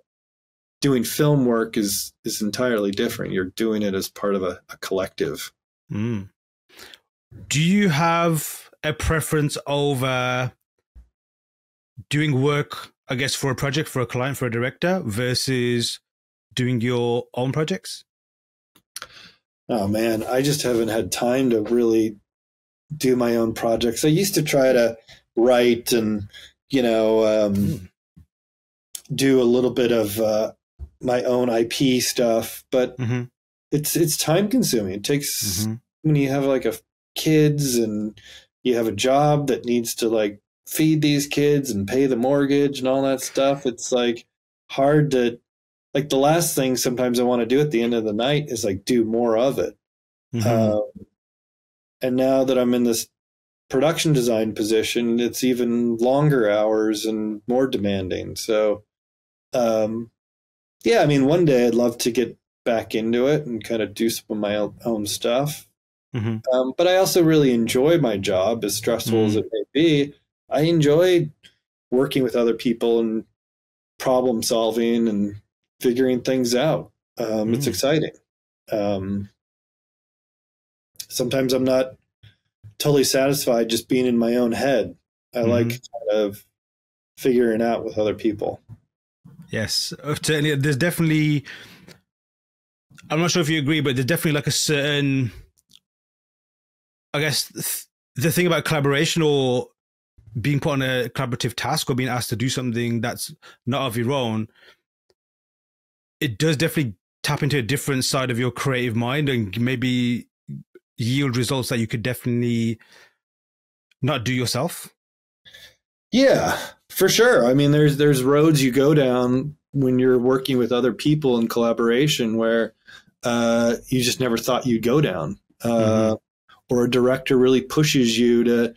doing film work is entirely different. You're doing it as part of a collective. Do you have a preference over doing work, I guess, for a project, for a client, for a director, versus doing your own projects? Oh man, I just haven't had time to really do my own projects. I used to try to write and, you know, do a little bit of my own IP stuff, but it's time consuming. It takes when you have like kids and you have a job that needs to like feed these kids and pay the mortgage and all that stuff. It's like hard to, like, the last thing sometimes I want to do at the end of the night is like do more of it. And now that I'm in this production design position, it's even longer hours and more demanding. So, yeah, I mean, one day I'd love to get back into it and kind of do some of my own stuff. But I also really enjoy my job, as stressful as it may be. I enjoy working with other people and problem solving and figuring things out. It's exciting. Sometimes I'm not totally satisfied just being in my own head. I like kind of figuring out with other people. Yes, certainly. There's definitely, I'm not sure if you agree, but there's definitely like a certain, I guess the thing about collaboration or being put on a collaborative task or being asked to do something that's not of your own, it does definitely tap into a different side of your creative mind and maybe yield results that you could definitely not do yourself. Yeah, for sure. I mean, there's roads you go down when you're working with other people in collaboration where you just never thought you'd go down. Or a director really pushes you to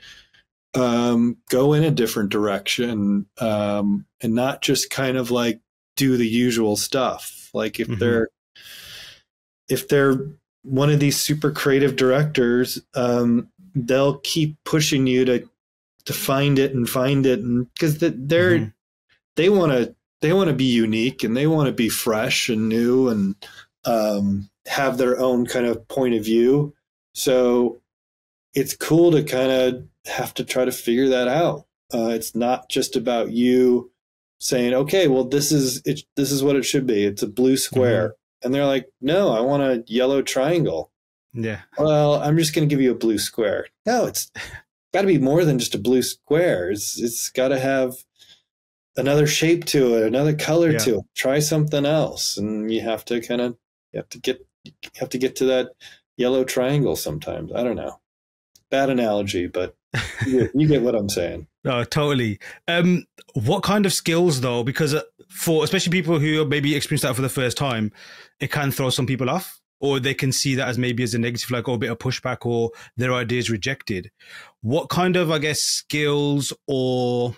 go in a different direction and not just kind of like do the usual stuff. Like if they're if they're one of these super creative directors, they'll keep pushing you to find it and find it, and because they're mm-hmm. they want to be unique and they want to be fresh and new and have their own kind of point of view. So it's cool to kind of have to try to figure that out. It's not just about you saying, okay, well, this is it. This is what it should be. It's a blue square. Mm-hmm. And they're like, no, I want a yellow triangle. Yeah. Well, I'm just going to give you a blue square. No, it's got to be more than just a blue square. It's got to have another shape to it, another color to it. Try something else. And you have to kind of, you have to get to that yellow triangle sometimes. I don't know. Bad analogy, but you get what I'm saying. No, totally. What kind of skills though? Because for especially people who are maybe experience that for the first time, it can throw some people off, or they can see that as maybe as a negative, like, or a bit of pushback, or their ideas rejected. What kind of, I guess, skills or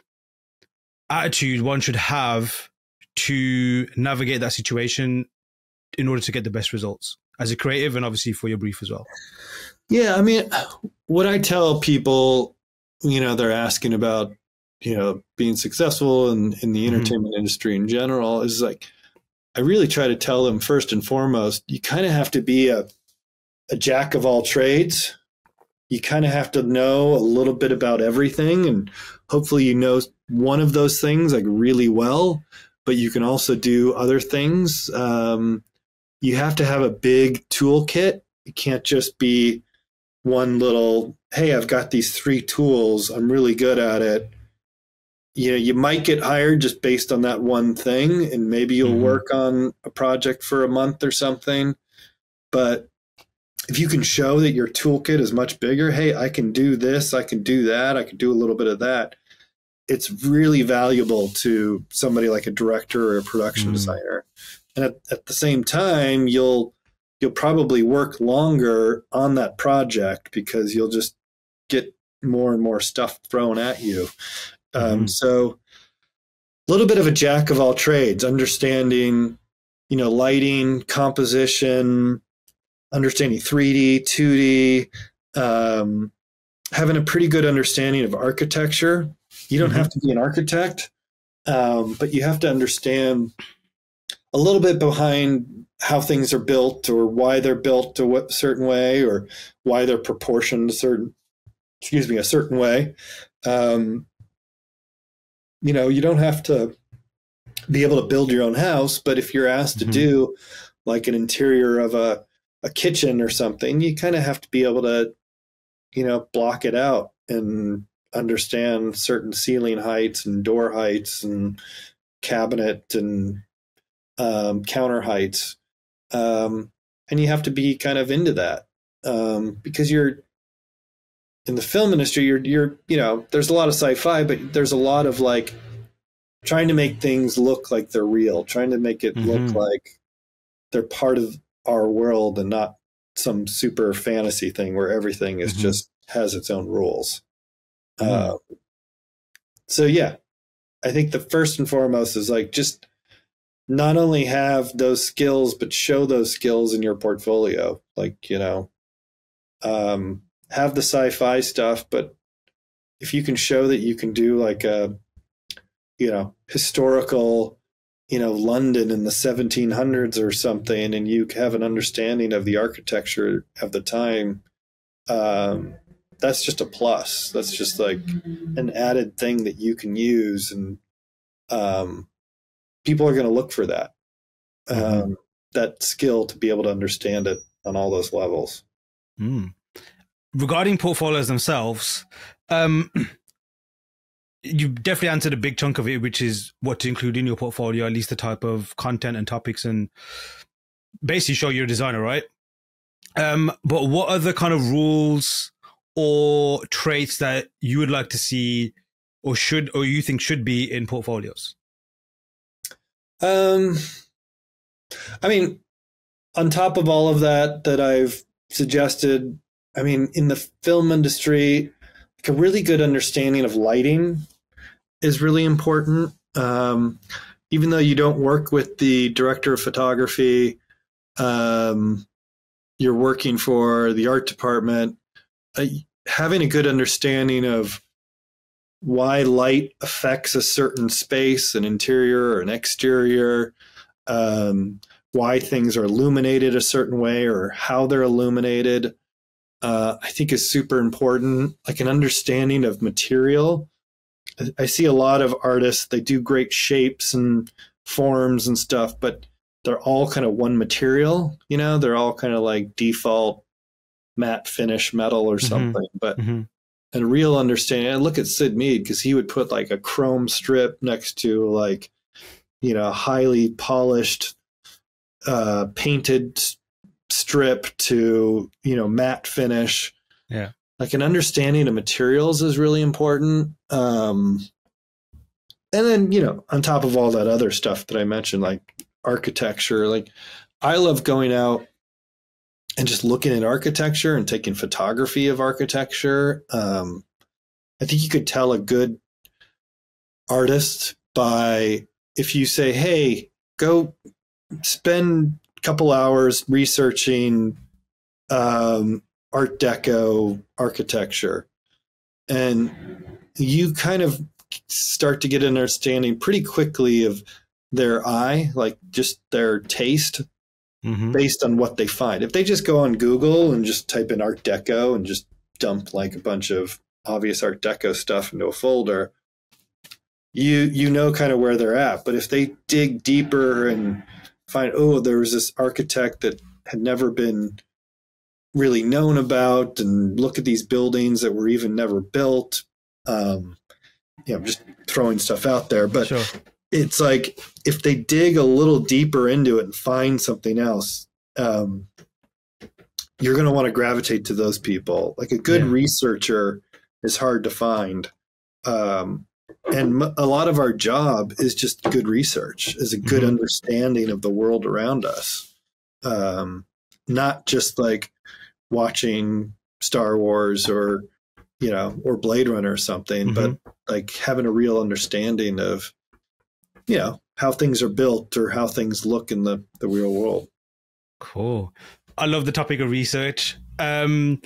attitude one should have to navigate that situation in order to get the best results as a creative, and obviously for your brief as well? Yeah. I mean, what I tell people, you know, they're asking about, you know, being successful in the entertainment industry in general, is like, I really try to tell them first and foremost, you kind of have to be a jack of all trades. You kind of have to know a little bit about everything, and hopefully, you know, one of those things like really well, but you can also do other things. You have to have a big toolkit. It can't just be one little, hey, I've got these 3 tools. I'm really good at it. You know, you might get hired just based on that one thing, and maybe you'll work on a project for a month or something. But if you can show that your toolkit is much bigger, hey, I can do this, I can do that, I can do a little bit of that, it's really valuable to somebody like a director or a production designer. And at the same time, you'll probably work longer on that project because you'll just get more and more stuff thrown at you. So a little bit of a jack of all trades, understanding, you know, lighting, composition, understanding 3D, 2D, having a pretty good understanding of architecture. You don't have to be an architect, but you have to understand a little bit behind how things are built, or why they're built to what certain way, or why they're proportioned a certain way. You know, you don't have to be able to build your own house, but if you're asked to do like an interior of a kitchen or something, you kind of have to be able to, you know, block it out and understand certain ceiling heights and door heights and cabinet and counter heights. And you have to be kind of into that because you're in the film industry, you're, you know, there's a lot of sci-fi, but there's a lot of like trying to make things look like they're real, trying to make it look like they're part of our world and not some super fantasy thing where everything is just has its own rules. So yeah, I think the first and foremost is like, just not only have those skills, but show those skills in your portfolio. Like, you know, have the sci-fi stuff, but if you can show that you can do like a, you know, historical, you know, London in the 1700s or something, and you have an understanding of the architecture of the time, that's just a plus. That's just like an added thing that you can use. And people are going to look for that, that skill to be able to understand it on all those levels. Regarding portfolios themselves, you've definitely answered a big chunk of it, which is what to include in your portfolio, at least the type of content and topics, and basically show you're a designer, right? But what other kind of rules or traits that you would like to see, or should, or you think should be in portfolios? I mean, on top of all of that I've suggested, I mean, in the film industry, like a really good understanding of lighting is really important. Even though you don't work with the director of photography, you're working for the art department, having a good understanding of why light affects a certain space, an interior or an exterior, why things are illuminated a certain way or how they're illuminated, I think is super important. Like an understanding of material. I see a lot of artists, they do great shapes and forms and stuff, but they're all kind of one material, you know, they're all kind of like default matte finish metal or something, but a real understanding. And look at Sid Mead, because he would put like a chrome strip next to like, you know, highly polished painted strip to, you know, matte finish. Yeah. Like an understanding of materials is really important. And then, you know, on top of all that other stuff that I mentioned, like architecture, like I love going out and just looking at architecture and taking photography of architecture. I think you could tell a good artist by, if you say, hey, go spend a couple hours researching Art Deco architecture, and you kind of start to get an understanding pretty quickly of their eye, like just their taste based on what they find. If they just go on Google and just type in Art Deco and just dump like a bunch of obvious Art Deco stuff into a folder, you know kind of where they're at. But if they dig deeper and find, oh, there was this architect that had never been really known about, and look at these buildings that were even never built. You know, I'm just throwing stuff out there, but sure. It's like if they dig a little deeper into it and find something else, you're going to want to gravitate to those people. Like a good researcher is hard to find. And a lot of our job is just good research, is a good understanding of the world around us. Not just like watching Star Wars or, you know, or Blade Runner or something, but like having a real understanding of, you know, how things are built or how things look in the real world. Cool. I love the topic of research. And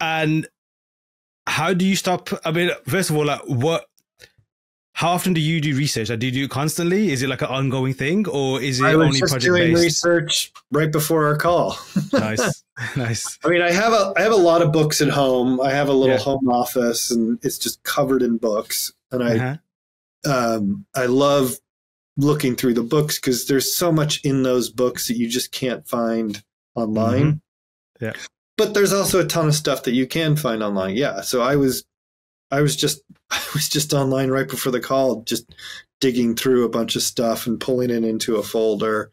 how do you stop? I mean, first of all, like how often do you do research? Like, do you do it constantly? Is it like an ongoing thing, or is it only project-based? I was just doing research right before our call. Nice, nice. I mean, I have a lot of books at home. I have a little home office, and it's just covered in books. And I love looking through the books because there's so much in those books that you just can't find online. Yeah, but there's also a ton of stuff that you can find online. Yeah, so I was just online right before the call, just digging through a bunch of stuff and pulling it into a folder.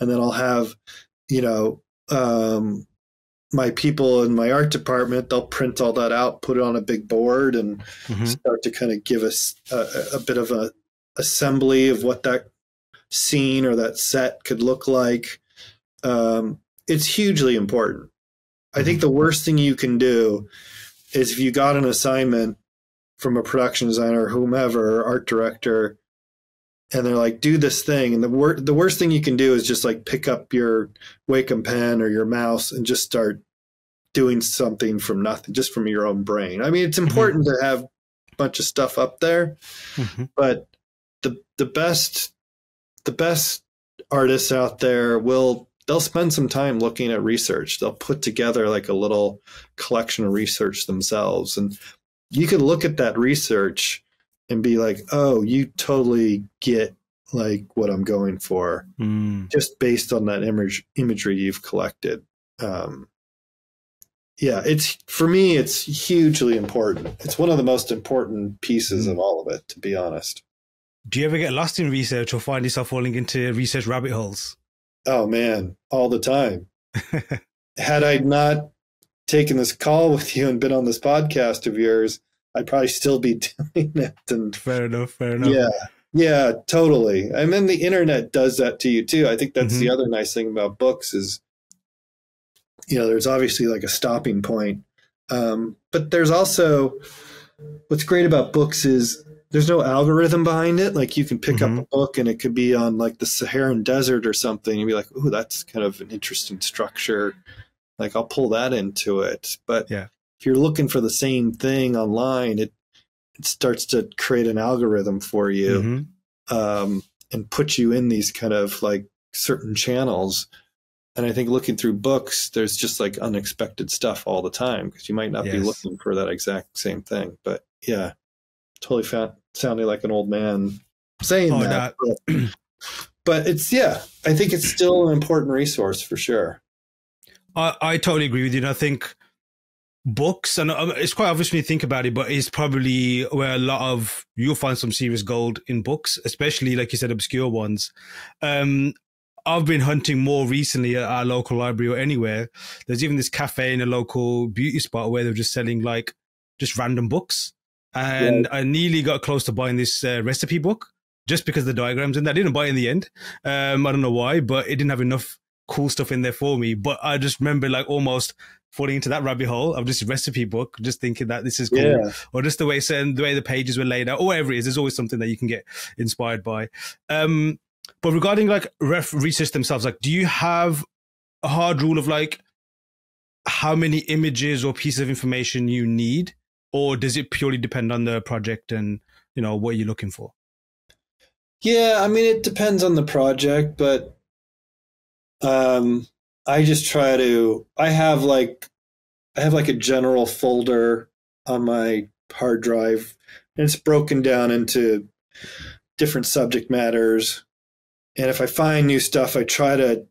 And then I'll have, you know, my people in my art department, they'll print all that out, put it on a big board, and start to kind of give us a bit of a assembly of what that scene or that set could look like. It's hugely important. I think the worst thing you can do is if you got an assignment from a production designer, whomever, art director, and they're like, do this thing. And the worst thing you can do is just like pick up your Wacom pen or your mouse and just start doing something from nothing, just from your own brain. I mean, it's important to have a bunch of stuff up there, but the best artists out there they'll spend some time looking at research. They'll put together like a little collection of research themselves. And you can look at that research and be like, oh, you totally get like what I'm going for just based on that imagery you've collected. Yeah, for me, it's hugely important. It's one of the most important pieces of all of it, to be honest. Do you ever get lost in research or find yourself falling into research rabbit holes? Oh man, all the time. Had I not taken this call with you and been on this podcast of yours, I'd probably still be doing it. And fair enough. Yeah, yeah, totally. And then the internet does that to you too. I think that's the other nice thing about books is, you know, there's obviously like a stopping point. But there's also, what's great about books is there's no algorithm behind it. Like you can pick up a book and it could be on like the Saharan desert or something. You'd be like, ooh, that's kind of an interesting structure. Like, I'll pull that into it. But yeah, if you're looking for the same thing online, it starts to create an algorithm for you, and put you in these kind of like certain channels. And I think looking through books, there's just like unexpected stuff all the time, because you might not be looking for that exact same thing. But yeah, totally sounding like an old man saying that. But it's, yeah, I think it's still an important resource for sure. I totally agree with you. And I think books, and it's quite obvious when you think about it, but it's probably where a lot of, you'll find some serious gold in books, especially like you said, obscure ones. I've been hunting more recently at our local library or anywhere. There's even this cafe in a local beauty spot where they're just selling like just random books. And I nearly got close to buying this recipe book just because the diagrams in there. I didn't buy it in the end. I don't know why, but it didn't have enough cool stuff in there for me. But I just remember like almost falling into that rabbit hole of this recipe book, just thinking that this is cool, or just the way the pages were laid out, or whatever it is. There's always something that you can get inspired by. But regarding like research themselves, like, do you have a hard rule of like how many images or pieces of information you need, or does it purely depend on the project and, you know, what you're looking for? Yeah, I mean, it depends on the project, but I just try to, I have like a general folder on my hard drive, and it's broken down into different subject matters. And if I find new stuff, I try to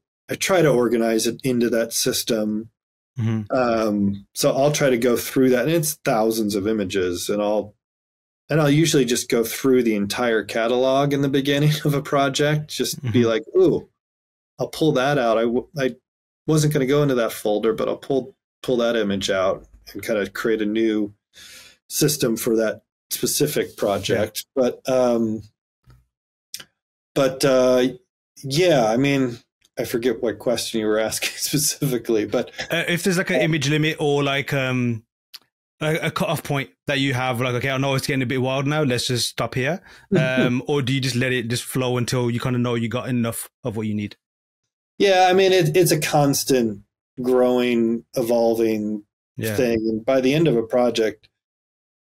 organize it into that system. So I'll try to go through that, and it's thousands of images, and I'll usually just go through the entire catalog in the beginning of a project, just be like, ooh, I'll pull that out. I wasn't going to go into that folder, but I'll pull that image out and kind of create a new system for that specific project. Yeah. But yeah, I mean, I forget what question you were asking specifically, but if there's like an image limit or like a cutoff point that you have, like, okay, I know it's getting a bit wild now, let's just stop here. Or do you just let it just flow until you kind of know you got enough of what you need? Yeah, I mean, it's a constant growing, evolving thing. And by the end of a project,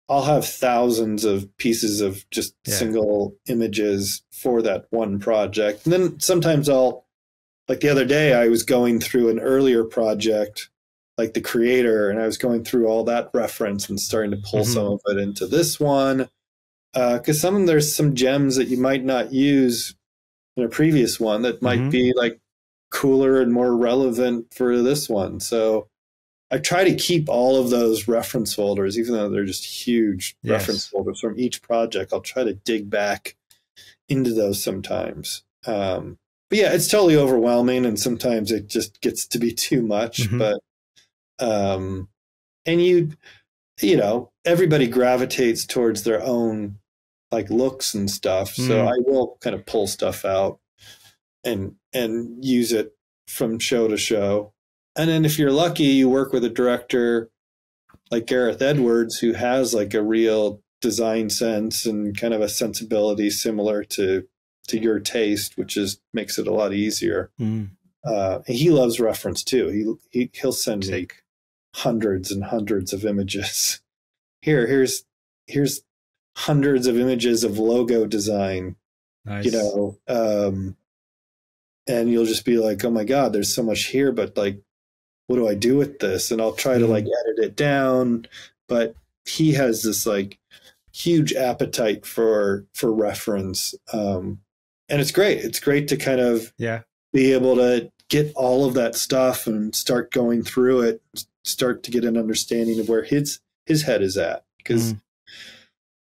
I'll have thousands of pieces of just single images for that one project. And then sometimes I'll, like the other day, I was going through an earlier project, like The Creator, and I was going through all that reference and starting to pull some of it into this one. 'Cause there's some gems that you might not use in a previous one that might be like cooler and more relevant for this one. So I try to keep all of those reference folders, even though they're just huge reference folders from each project. I'll try to dig back into those sometimes. But yeah, it's totally overwhelming, and sometimes it just gets to be too much. But, and you know, everybody gravitates towards their own like looks and stuff. So I will kind of pull stuff out and use it from show to show. And then if you're lucky, you work with a director like Gareth Edwards, who has like a real design sense and kind of a sensibility similar to your taste, which is makes it a lot easier. And he loves reference too. He'll send me hundreds and hundreds of images. Here's hundreds of images of logo design. Nice. You know, and you'll just be like, oh my God, there's so much here, but like, what do I do with this? And I'll try to like edit it down, but he has this like huge appetite for reference. And it's great. It's great to kind of be able to get all of that stuff and start going through it, start to get an understanding of where his head is at. 'Cause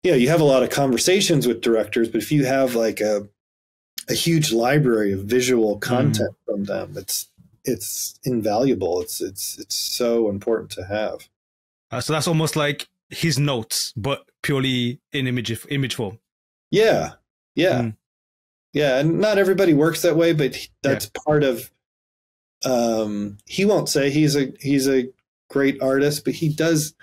yeah, you have a lot of conversations with directors, but if you have like a huge library of visual content from them, it's invaluable. It's so important to have. So that's almost like his notes, but purely in image form. Yeah. Yeah. Yeah. And not everybody works that way, but that's part of, he won't say he's a great artist, but he does,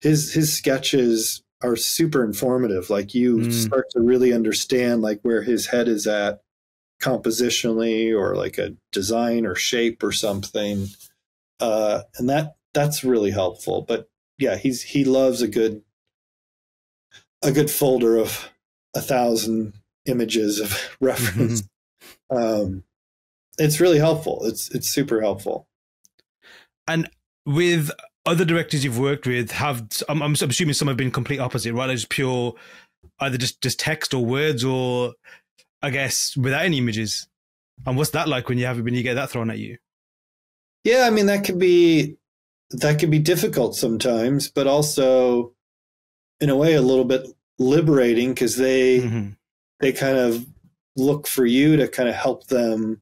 his sketches are super informative. Like you start to really understand like where his head is at compositionally, or like a design or shape or something. And that's really helpful. But yeah, he loves a good folder of 1,000 images of reference. It's really helpful. It's super helpful. And with other directors you've worked with, I'm assuming some have been complete opposite, right? Like just pure, either just text or words, or I guess without any images. And what's that like when you get that thrown at you? Yeah, I mean, that could be difficult sometimes, but also in a way a little bit liberating, because they kind of look for you to kind of help them,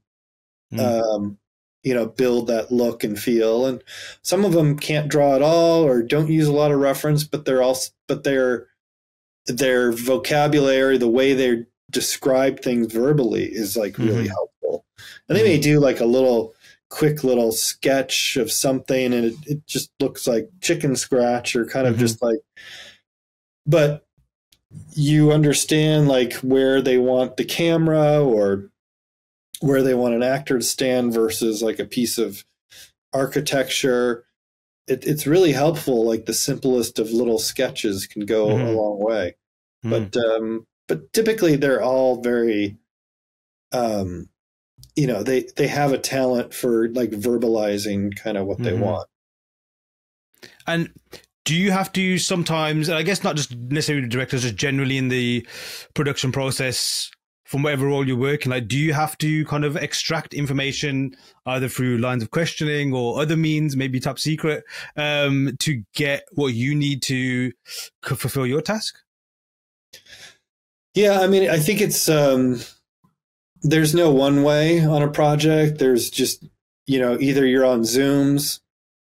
you know, build that look and feel. And some of them can't draw at all or don't use a lot of reference, but their vocabulary, the way they describe things verbally, is like really helpful. And they may do like a quick little sketch of something, and it just looks like chicken scratch, or kind of just like, but you understand like where they want the camera or where they want an actor to stand versus like a piece of architecture. It's really helpful. Like the simplest of little sketches can go a long way, but typically they're all very, you know, they have a talent for like verbalizing kind of what they want. And do you have to sometimes, and I guess not just necessarily directors, just generally in the production process from whatever role you're working, like, do you have to kind of extract information either through lines of questioning or other means, maybe top secret, to get what you need to fulfill your task? Yeah. I mean, I think it's, there's no one way on a project. There's just, you know, either you're on Zooms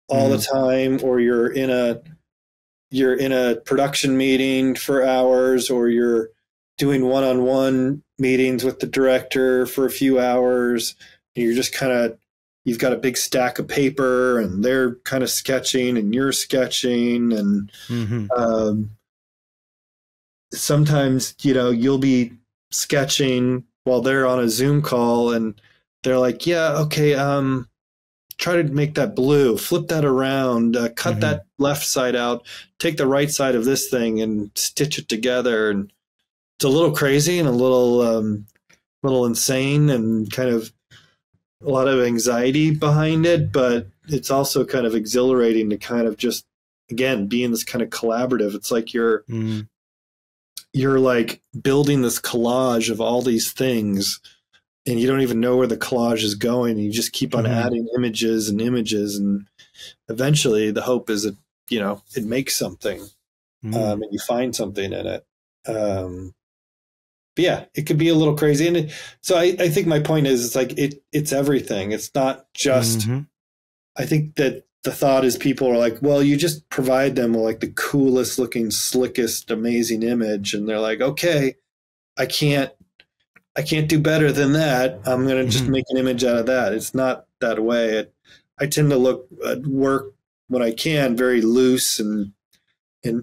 all the time, or you're in a production meeting for hours, or you're doing one-on-one meetings with the director for a few hours. And you're just kind of, you've got a big stack of paper and they're kind of sketching and you're sketching. And sometimes, you know, you'll be sketching while they're on a Zoom call and they're like, yeah, okay, try to make that blue, flip that around, cut that left side out, take the right side of this thing and stitch it together. And it's a little crazy and a little, little insane, and kind of a lot of anxiety behind it, but it's also kind of exhilarating to kind of just, again, be in this kind of collaborative. It's like you're like building this collage of all these things, and you don't even know where the collage is going. And you just keep on adding images and images. And eventually the hope is that, you know, it makes something, and you find something in it. But yeah, it could be a little crazy. And so I think my point is, it's like, it's everything. It's not just, I think that the thought is people are like, well, you just provide them with like the coolest looking, slickest, amazing image. And they're like, okay, I can't do better than that. I'm going to just make an image out of that. It's not that way. I tend to look at work when I can, very loose and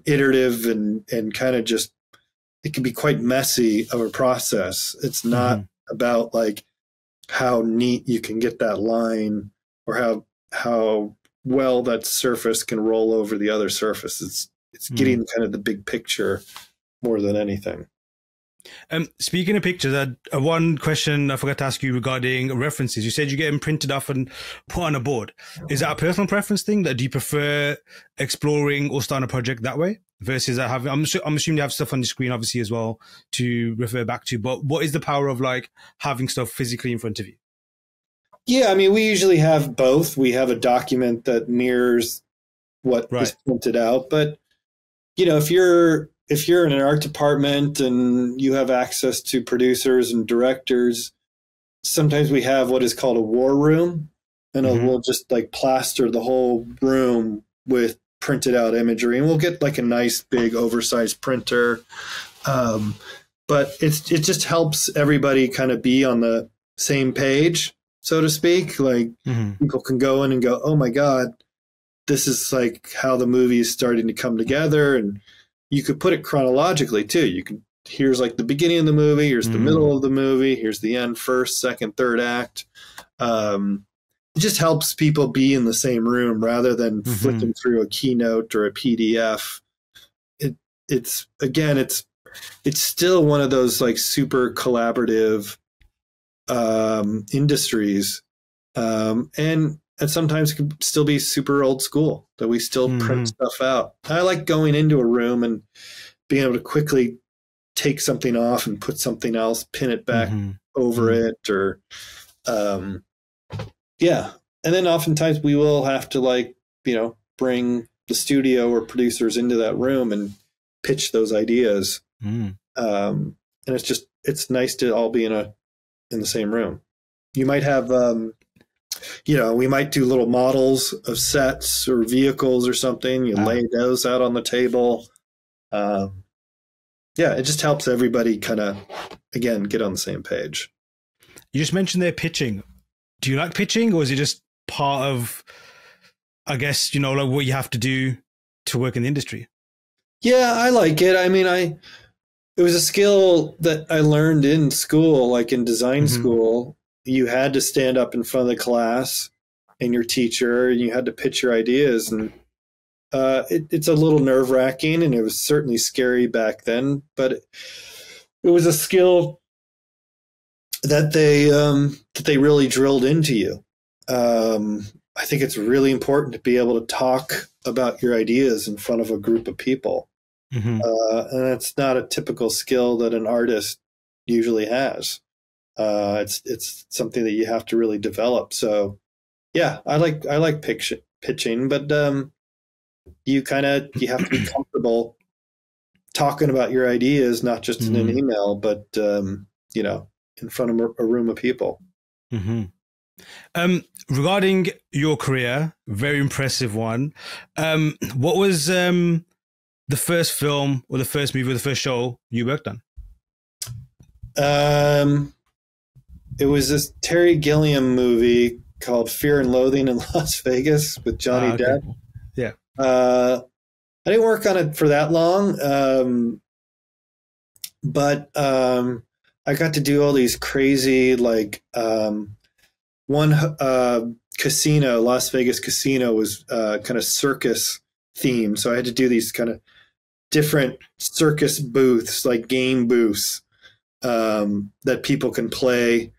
iterative and kind of just, it can be quite messy of a process. It's not about like how neat you can get that line or how well that surface can roll over the other surface. It's getting kind of the big picture more than anything. Speaking of pictures, one question I forgot to ask you regarding references. You said you get them printed off and put on a board. Is that a personal preference thing? That do you prefer exploring or starting a project that way versus having? I'm assuming you have stuff on the screen, obviously, as well to refer back to. But what is the power of like having stuff physically in front of you? Yeah, I mean, we usually have both. We have a document that mirrors what is printed out, but you know, if you're in an art department and you have access to producers and directors, sometimes we have what is called a war room, and we'll just like plaster the whole room with printed out imagery, and we'll get like a nice big oversized printer. But it just helps everybody kind of be on the same page, so to speak. Like people can go in and go, oh my God, this is like how the movie is starting to come together. And you could put it chronologically too. You can, here's like the beginning of the movie, here's the middle of the movie, here's the end, first, second, third act. It just helps people be in the same room rather than flicking through a keynote or a PDF. It's still one of those like super collaborative industries. And sometimes it can still be super old school that we still print stuff out. I like going into a room and being able to quickly take something off and put something else, pin it back over it, or, yeah. And then oftentimes we will have to, like, you know, bring the studio or producers into that room and pitch those ideas. And it's just, it's nice to all be in a, in the same room. You might have, you know, we might do little models of sets or vehicles or something. You lay those out on the table. Yeah, it just helps everybody kind of, again, get on the same page. You just mentioned their pitching. Do you like pitching, or is it just part of, I guess, you know, like what you have to do to work in the industry? Yeah, I like it. I mean, it was a skill that I learned in school, like in design school. You had to stand up in front of the class and your teacher, and you had to pitch your ideas. And it's a little nerve wracking, and it was certainly scary back then, but it was a skill that they really drilled into you. I think it's really important to be able to talk about your ideas in front of a group of people. And that's not a typical skill that an artist usually has. It's something that you have to really develop. So yeah, I like pitching, but, you have to be comfortable talking about your ideas, not just in an email, but, you know, in front of a room of people. Regarding your career, very impressive one. What was, the first film or the first movie or the first show you worked on? It was this Terry Gilliam movie called Fear and Loathing in Las Vegas with Johnny Depp. Yeah. I didn't work on it for that long. I got to do all these crazy, like, casino, Las Vegas casino was, kind of circus theme. So I had to do these kind of different circus booths, like game booths, that people can play,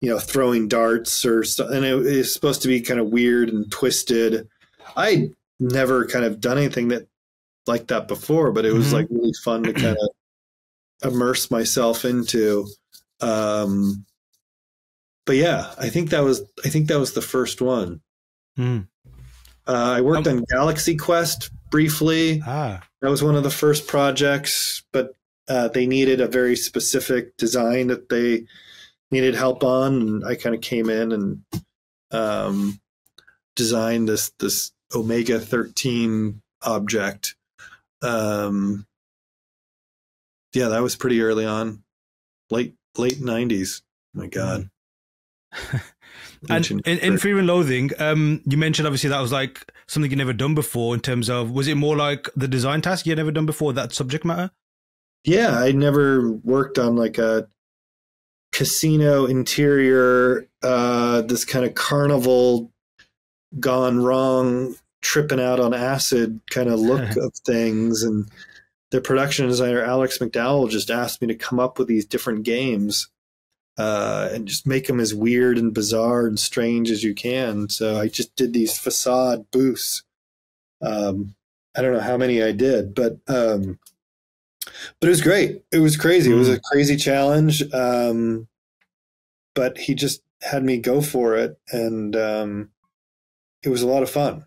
you know, throwing darts or stuff. And it's supposed to be kind of weird and twisted. I'd never kind of done anything like that before, but it was like really fun to kind of immerse myself into. But yeah, I think that was the first one. I worked on Galaxy Quest briefly. That was one of the first projects, but they needed a very specific design that they needed help on, and I kind of came in and designed this Omega-13 object. Yeah, that was pretty early on, late 90s. Oh my God. And in Fear and Loathing, you mentioned obviously that was like something you never done before. In terms of, was it more like the design task you had never done before, that subject matter? Yeah, I never worked on like a casino interior, this kind of carnival gone wrong, tripping out on acid kind of look of things. And the production designer, Alex McDowell, just asked me to come up with these different games and just make them as weird and bizarre and strange as you can. So I just did these facade booths. I don't know how many I did, but it was great. It was crazy. It was a crazy challenge. But he just had me go for it. And it was a lot of fun.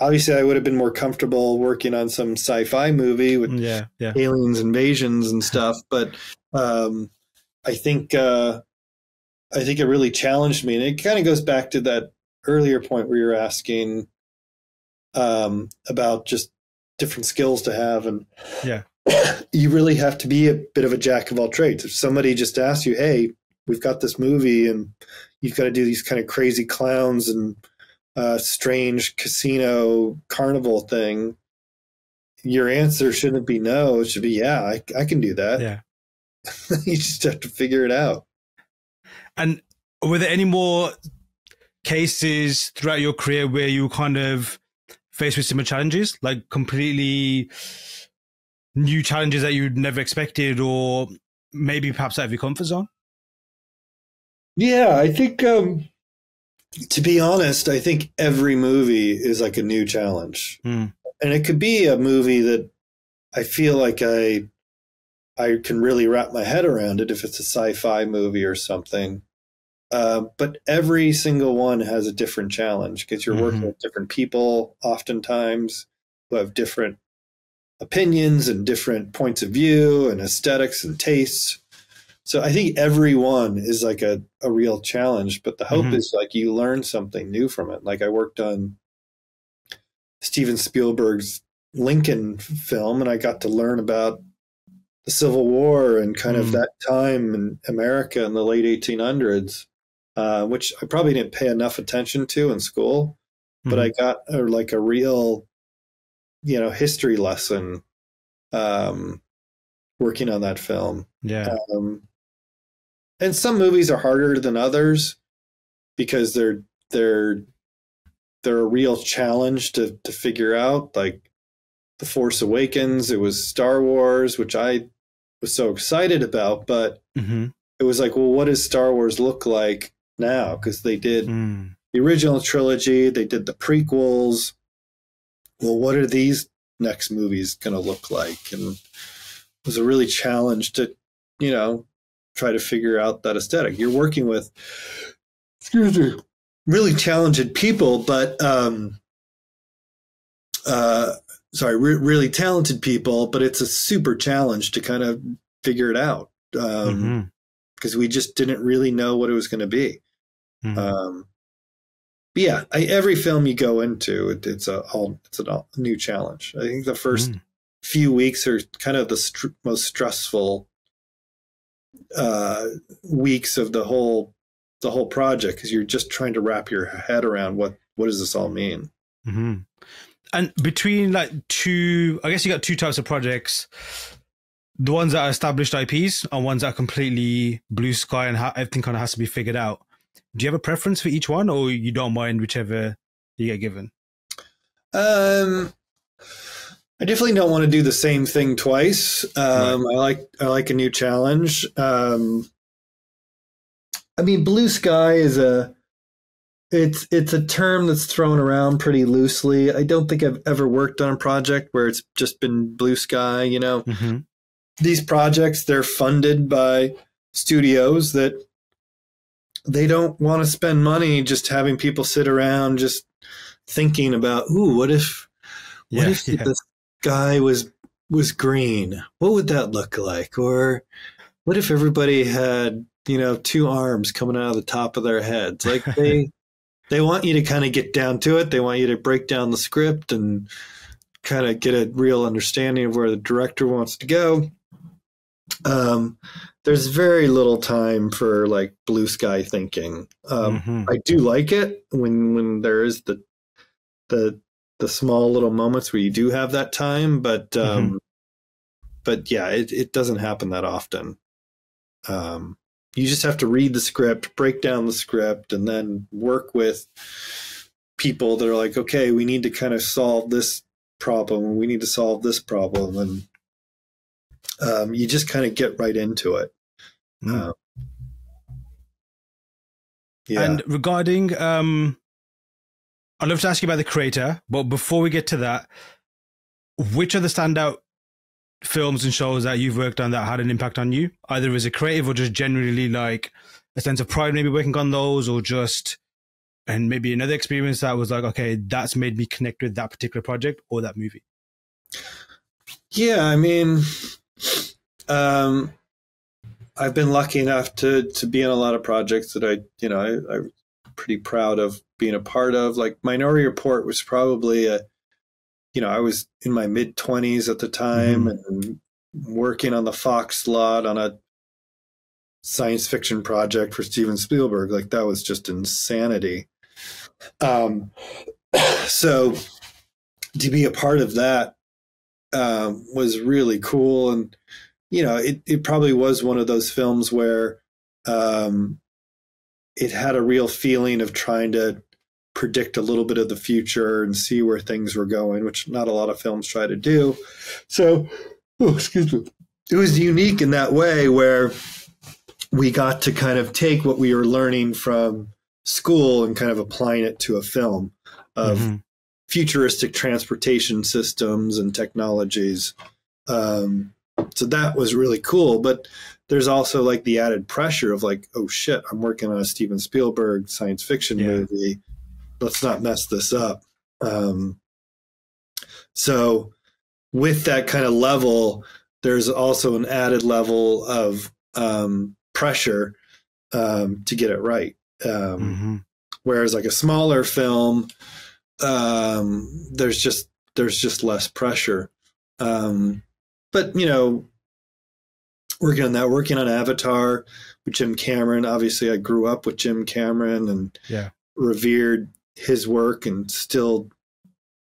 Obviously, I would have been more comfortable working on some sci-fi movie with aliens, invasions and stuff. But I think it really challenged me. And it kind of goes back to that earlier point where you were asking about just different skills to have. And yeah, you really have to be a bit of a jack of all trades. If somebody just asks you, hey, we've got this movie and you've got to do these kind of crazy clowns and strange casino carnival thing, your answer shouldn't be no. It should be, yeah, I can do that. Yeah. You just have to figure it out. And Were there any more cases throughout your career where you kind of faced with similar challenges, like completely new challenges that you'd never expected, or maybe perhaps out of your comfort zone? Yeah, I think, to be honest, I think every movie is like a new challenge. Mm. And it could be a movie that I feel like I can really wrap my head around it if it's a sci-fi movie or something. But every single one has a different challenge because you're working with different people oftentimes who have different opinions and different points of view and aesthetics and tastes. So I think everyone is like a real challenge, but the hope is like you learn something new from it. Like I worked on Steven Spielberg's Lincoln film and I got to learn about the Civil War and kind of that time in America in the late 1800s, which I probably didn't pay enough attention to in school, but I got like a real, you know, history lesson working on that film. Yeah. And some movies are harder than others because they're a real challenge to figure out. Like The Force Awakens, it was Star Wars, which I was so excited about, but it was like, well, what does Star Wars look like now? Because they did the original trilogy, they did the prequels. Well, what are these next movies going to look like? And it was a really challenge to, you know, try to figure out that aesthetic. You're working with, excuse me, really challenged people, but really talented people, but it's a super challenge to kind of figure it out because we just didn't really know what it was going to be. But yeah, every film you go into, it's a new challenge. I think the first few weeks are kind of the most stressful weeks of the whole project because you're just trying to wrap your head around what does this all mean. And between like two, I guess you got two types of projects, the ones that are established IPs and ones that are completely blue sky and everything kind of has to be figured out. Do you have a preference for each one or you don't mind whichever you get given? I definitely don't want to do the same thing twice. Right. I like a new challenge. I mean, blue sky is it's a term that's thrown around pretty loosely. I don't think I've ever worked on a project where it's just been blue sky, you know. These projects, they're funded by studios that they don't want to spend money just having people sit around just thinking about, ooh, what if the sky was green? What would that look like? Or what if everybody had, you know, two arms coming out of the top of their heads? Like they they want you to kind of get down to it. They want you to break down the script and kind of get a real understanding of where the director wants to go. There's very little time for like blue sky thinking. I do like it when there is the small little moments where you do have that time, but yeah, it doesn't happen that often. You just have to read the script, break down the script, and then work with people that are like, okay, we need to kind of solve this problem. We need to solve this problem. And you just kind of get right into it. Yeah. And regarding, I'd love to ask you about The Creator, but before we get to that, which are the standout films and shows that you've worked on that had an impact on you, either as a creative or just generally like a sense of pride maybe working on those, or just and maybe another experience that was like, okay, that's made me connect with that particular project or that movie? Yeah, I mean, I've been lucky enough to be in a lot of projects that I'm pretty proud of being a part of. Like Minority Report was probably a, you know, I was in my mid-20s at the time and working on the Fox lot on a science fiction project for Steven Spielberg. Like that was just insanity. So to be a part of that was really cool. And, you know, it probably was one of those films where it had a real feeling of trying to predict a little bit of the future and see where things were going, which not a lot of films try to do. So, oh, excuse me. It was unique in that way where we got to kind of take what we were learning from school and kind of applying it to a film of futuristic transportation systems and technologies. So that was really cool. But there's also like the added pressure of like, oh shit, I'm working on a Steven Spielberg science fiction movie. Let's not mess this up. So with that kind of level, there's also an added level of pressure to get it right. Whereas like a smaller film, there's just less pressure. But, you know, working on that, working on Avatar with Jim Cameron, obviously I grew up with Jim Cameron and revered his work and still,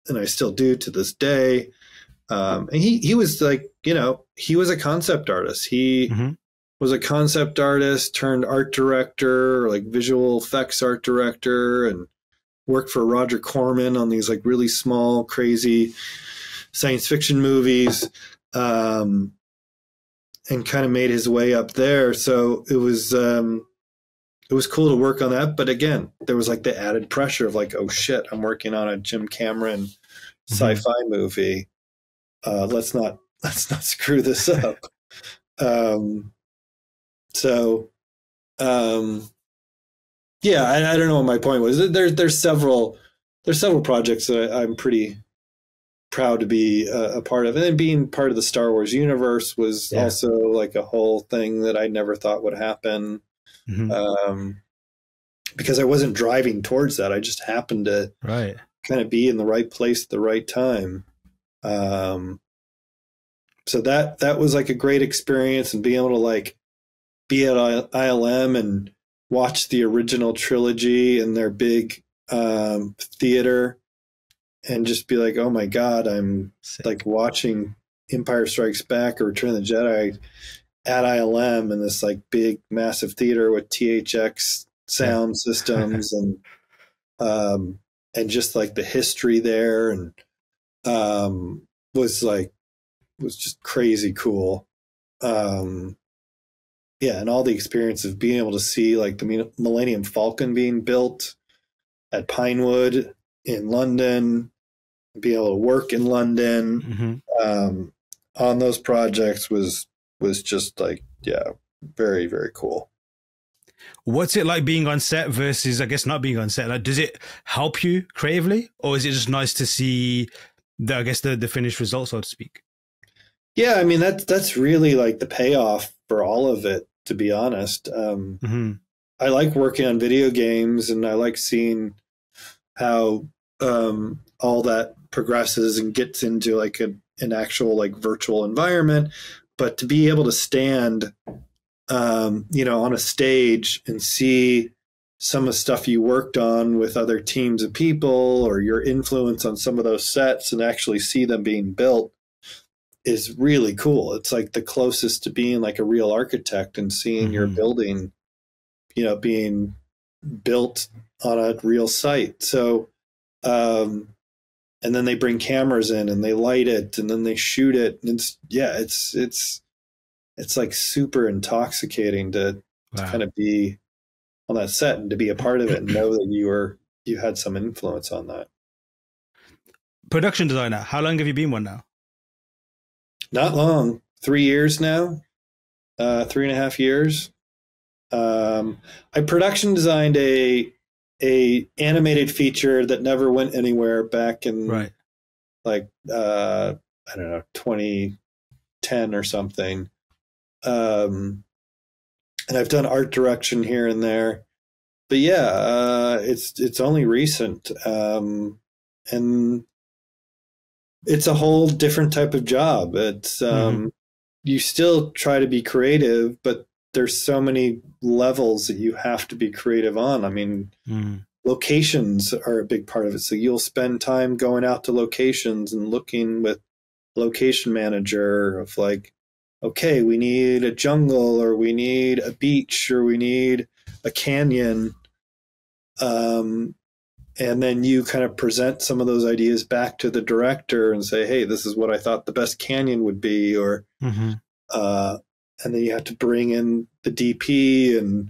and I still do to this day. And he was like, you know, he was a concept artist. He was a concept artist turned art director, or like visual effects art director, and worked for Roger Corman on these like really small, crazy science fiction movies, and kind of made his way up there. So it was cool to work on that. But again, there was like the added pressure of like, oh shit, I'm working on a Jim Cameron sci-fi movie. Let's not screw this up. Yeah, I don't know what my point was. There's several projects that I'm pretty proud to be a part of, and then being part of the Star Wars universe was also like a whole thing that I never thought would happen, because I wasn't driving towards that. I just happened to kind of be in the right place at the right time. So that was like a great experience, and being able to like be at ILM and watch the original trilogy in their big theater and just be like, oh my God, I'm like watching Empire Strikes Back or Return of the Jedi at ILM in this like big massive theater with THX sound systems and just like the history there, and was just crazy cool. Yeah. And all the experience of being able to see like the Millennium Falcon being built at Pinewood in London, being able to work in London, on those projects was just like, yeah, very, very cool. What's it like being on set versus, I guess, not being on set? Like, does it help you creatively, or is it just nice to see the, I guess, the finished result, so to speak? Yeah, I mean, that's really like the payoff for all of it, to be honest. I like working on video games, and I like seeing how all that progresses and gets into like an actual like virtual environment. But to be able to stand, you know, on a stage and see some of the stuff you worked on with other teams of people, or your influence on some of those sets, and actually see them being built, is really cool. It's like the closest to being like a real architect and seeing your building, you know, being built on a real site. So, and then they bring cameras in and they light it and then they shoot it. And it's, yeah, it's like super intoxicating to kind of be on that set and to be a part of it and know that you had some influence on that. Production designer, how long have you been one now? Not long, 3 years now, 3.5 years. I production designed a animated feature that never went anywhere back in like, I don't know, 2010 or something. And I've done art direction here and there, but yeah, it's only recent. And it's a whole different type of job. It's, you still try to be creative, but there's so many levels that you have to be creative on. I mean, locations are a big part of it. So you'll spend time going out to locations and looking with location manager of like, okay, we need a jungle, or we need a beach, or we need a canyon. And then you kind of present some of those ideas back to the director and say, hey, this is what I thought the best canyon would be, or, and then you have to bring in the DP and,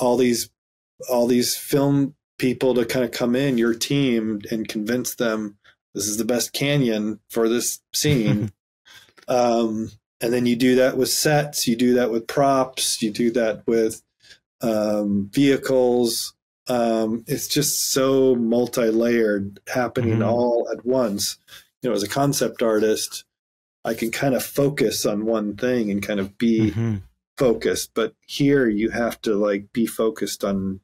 all these film people to kind of come in your team and convince them this is the best canyon for this scene. And then you do that with sets, you do that with props, you do that with, vehicles. It's just so multi-layered, happening all at once. You know, as a concept artist, I can kind of focus on one thing and kind of be focused, but here you have to like be focused on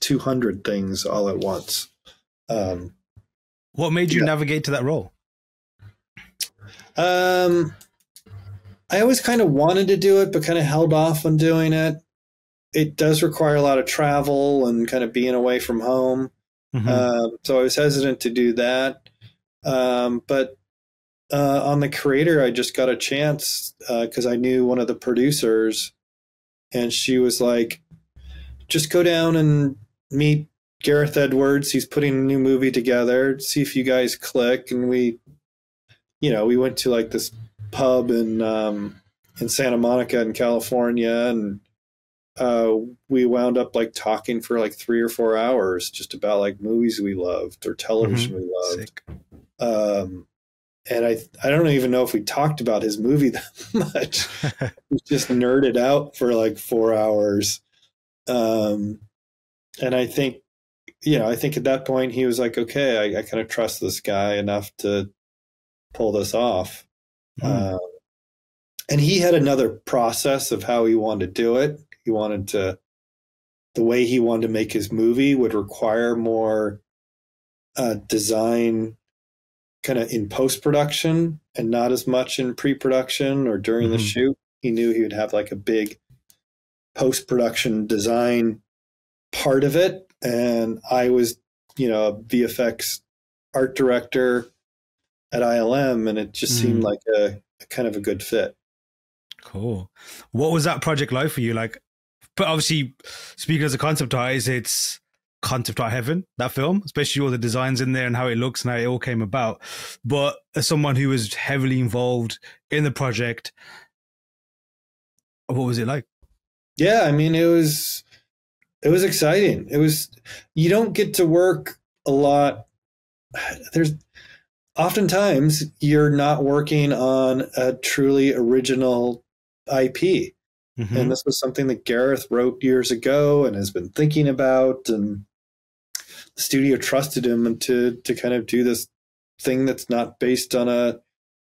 200 things all at once. What made you navigate to that role? I always kind of wanted to do it, but kind of held off on doing it. It does require a lot of travel and kind of being away from home. So I was hesitant to do that. But on The Creator, I just got a chance because I knew one of the producers, and she was like, just go down and meet Gareth Edwards. He's putting a new movie together. See if you guys click. And we, you know, we went to like this pub in Santa Monica in California, and we wound up like talking for like 3 or 4 hours just about like movies we loved or television we loved. Sick. And I don't even know if we talked about his movie that much. We just nerded out for like 4 hours. And I think, you know, I think at that point he was like, okay, I kind of trust this guy enough to pull this off. And he had another process of how he wanted to do it. He wanted to, the way he wanted to make his movie would require more design kind of in post-production and not as much in pre-production or during the shoot. He knew he would have like a big post-production design part of it. And I was, you know, a VFX art director at ILM, and it just seemed like a kind of a good fit. Cool. What was that project like for you? Like, but obviously speaking as a concept artist, it's concept art heaven, that film, especially all the designs in there and how it looks and how it all came about. But as someone who was heavily involved in the project, what was it like? Yeah, I mean, it was exciting. It was, you don't get to work a lot. There's oftentimes you're not working on a truly original IP. And this was something that Gareth wrote years ago and has been thinking about, and the studio trusted him to kind of do this thing that's not based on a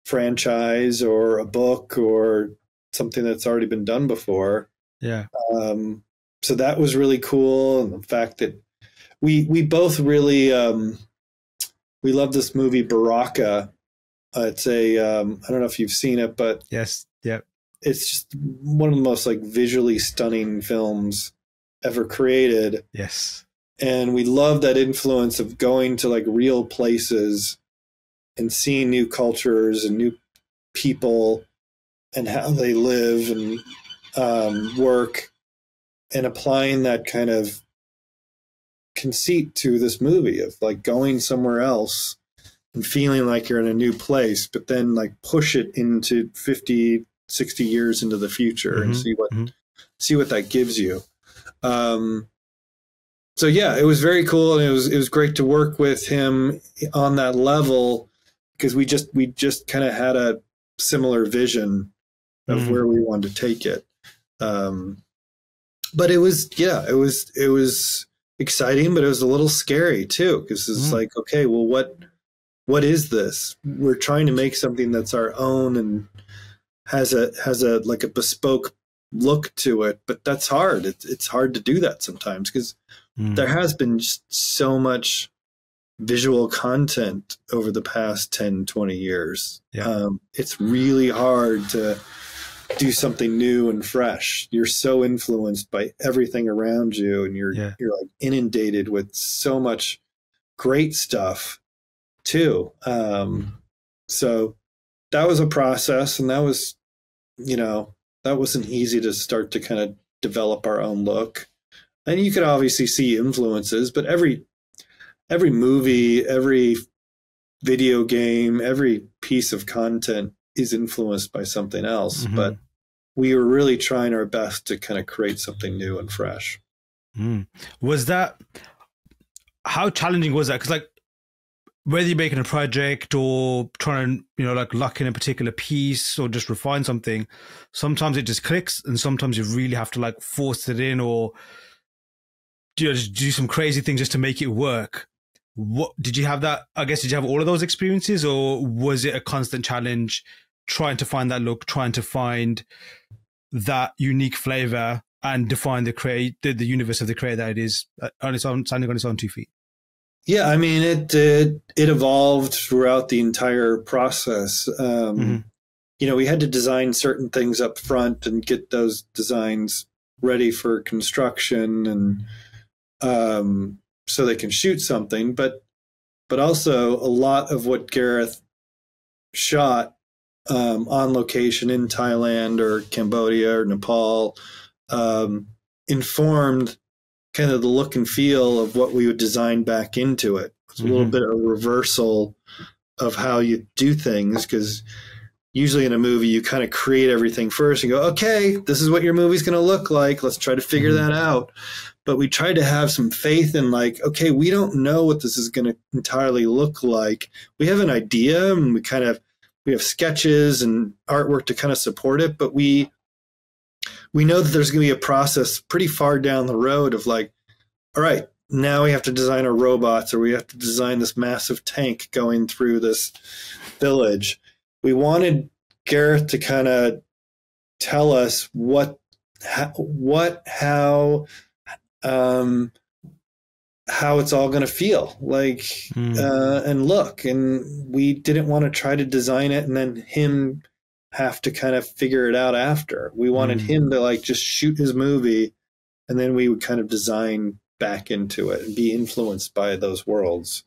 franchise or a book or something that's already been done before. Yeah. So that was really cool. And the fact that we both really, we love this movie, Baraka. It's a, I don't know if you've seen it, but yes. Yep. It's just one of the most like visually stunning films ever created. Yes. And we love that influence of going to like real places and seeing new cultures and new people and how they live and work, and applying that kind of conceit to this movie of like going somewhere else and feeling like you're in a new place, but then like push it into 50-60 years into the future and see what that gives you. So yeah, it was very cool, and it was great to work with him on that level, because we just kind of had a similar vision of where we wanted to take it. But it was, yeah, it was exciting, but it was a little scary too, because it's like, okay, well, what is this? We're trying to make something that's our own and has a like a bespoke look to it, but that's hard. It's hard to do that sometimes, because there has been just so much visual content over the past 10, 20 years. Yeah. It's really hard to do something new and fresh. You're so influenced by everything around you, and you're like inundated with so much great stuff too. So that was a process, and that was, you know, that wasn't easy to start to kind of develop our own look. And you could obviously see influences, but every movie, every video game, every piece of content is influenced by something else. Mm-hmm. But we were really trying our best to kind of create something new and fresh. Mm. Was that, how challenging was that? Because like, whether you're making a project or trying to, you know, like lock in a particular piece or just refine something, sometimes it just clicks and sometimes you really have to like force it in or, you know, just do some crazy things just to make it work. What did you have that? I guess, did you have all of those experiences, or was it a constant challenge trying to find that look, trying to find that unique flavor and define the universe of the creator that it is, on its own, standing on its own two feet? Yeah, I mean, it evolved throughout the entire process. Mm-hmm. You know, we had to design certain things up front and get those designs ready for construction, and so they can shoot something. But also a lot of what Gareth shot on location in Thailand or Cambodia or Nepal informed kind of the look and feel of what we would design back into it. It's a little bit of a reversal of how you do things, because usually in a movie you kind of create everything first and go, okay, this is what your movie's going to look like. Let's try to figure that out. But we tried to have some faith in like, okay, we don't know what this is going to entirely look like. We have an idea, and we have sketches and artwork to kind of support it, but we know that there's going to be a process pretty far down the road of like, all right, now we have to design our robots, or we have to design this massive tank going through this village. We wanted Gareth to kind of tell us how it's all going to feel like, and look, and we didn't want to try to design it and then him have to kind of figure it out after. We wanted him to like just shoot his movie, and then we would kind of design back into it and be influenced by those worlds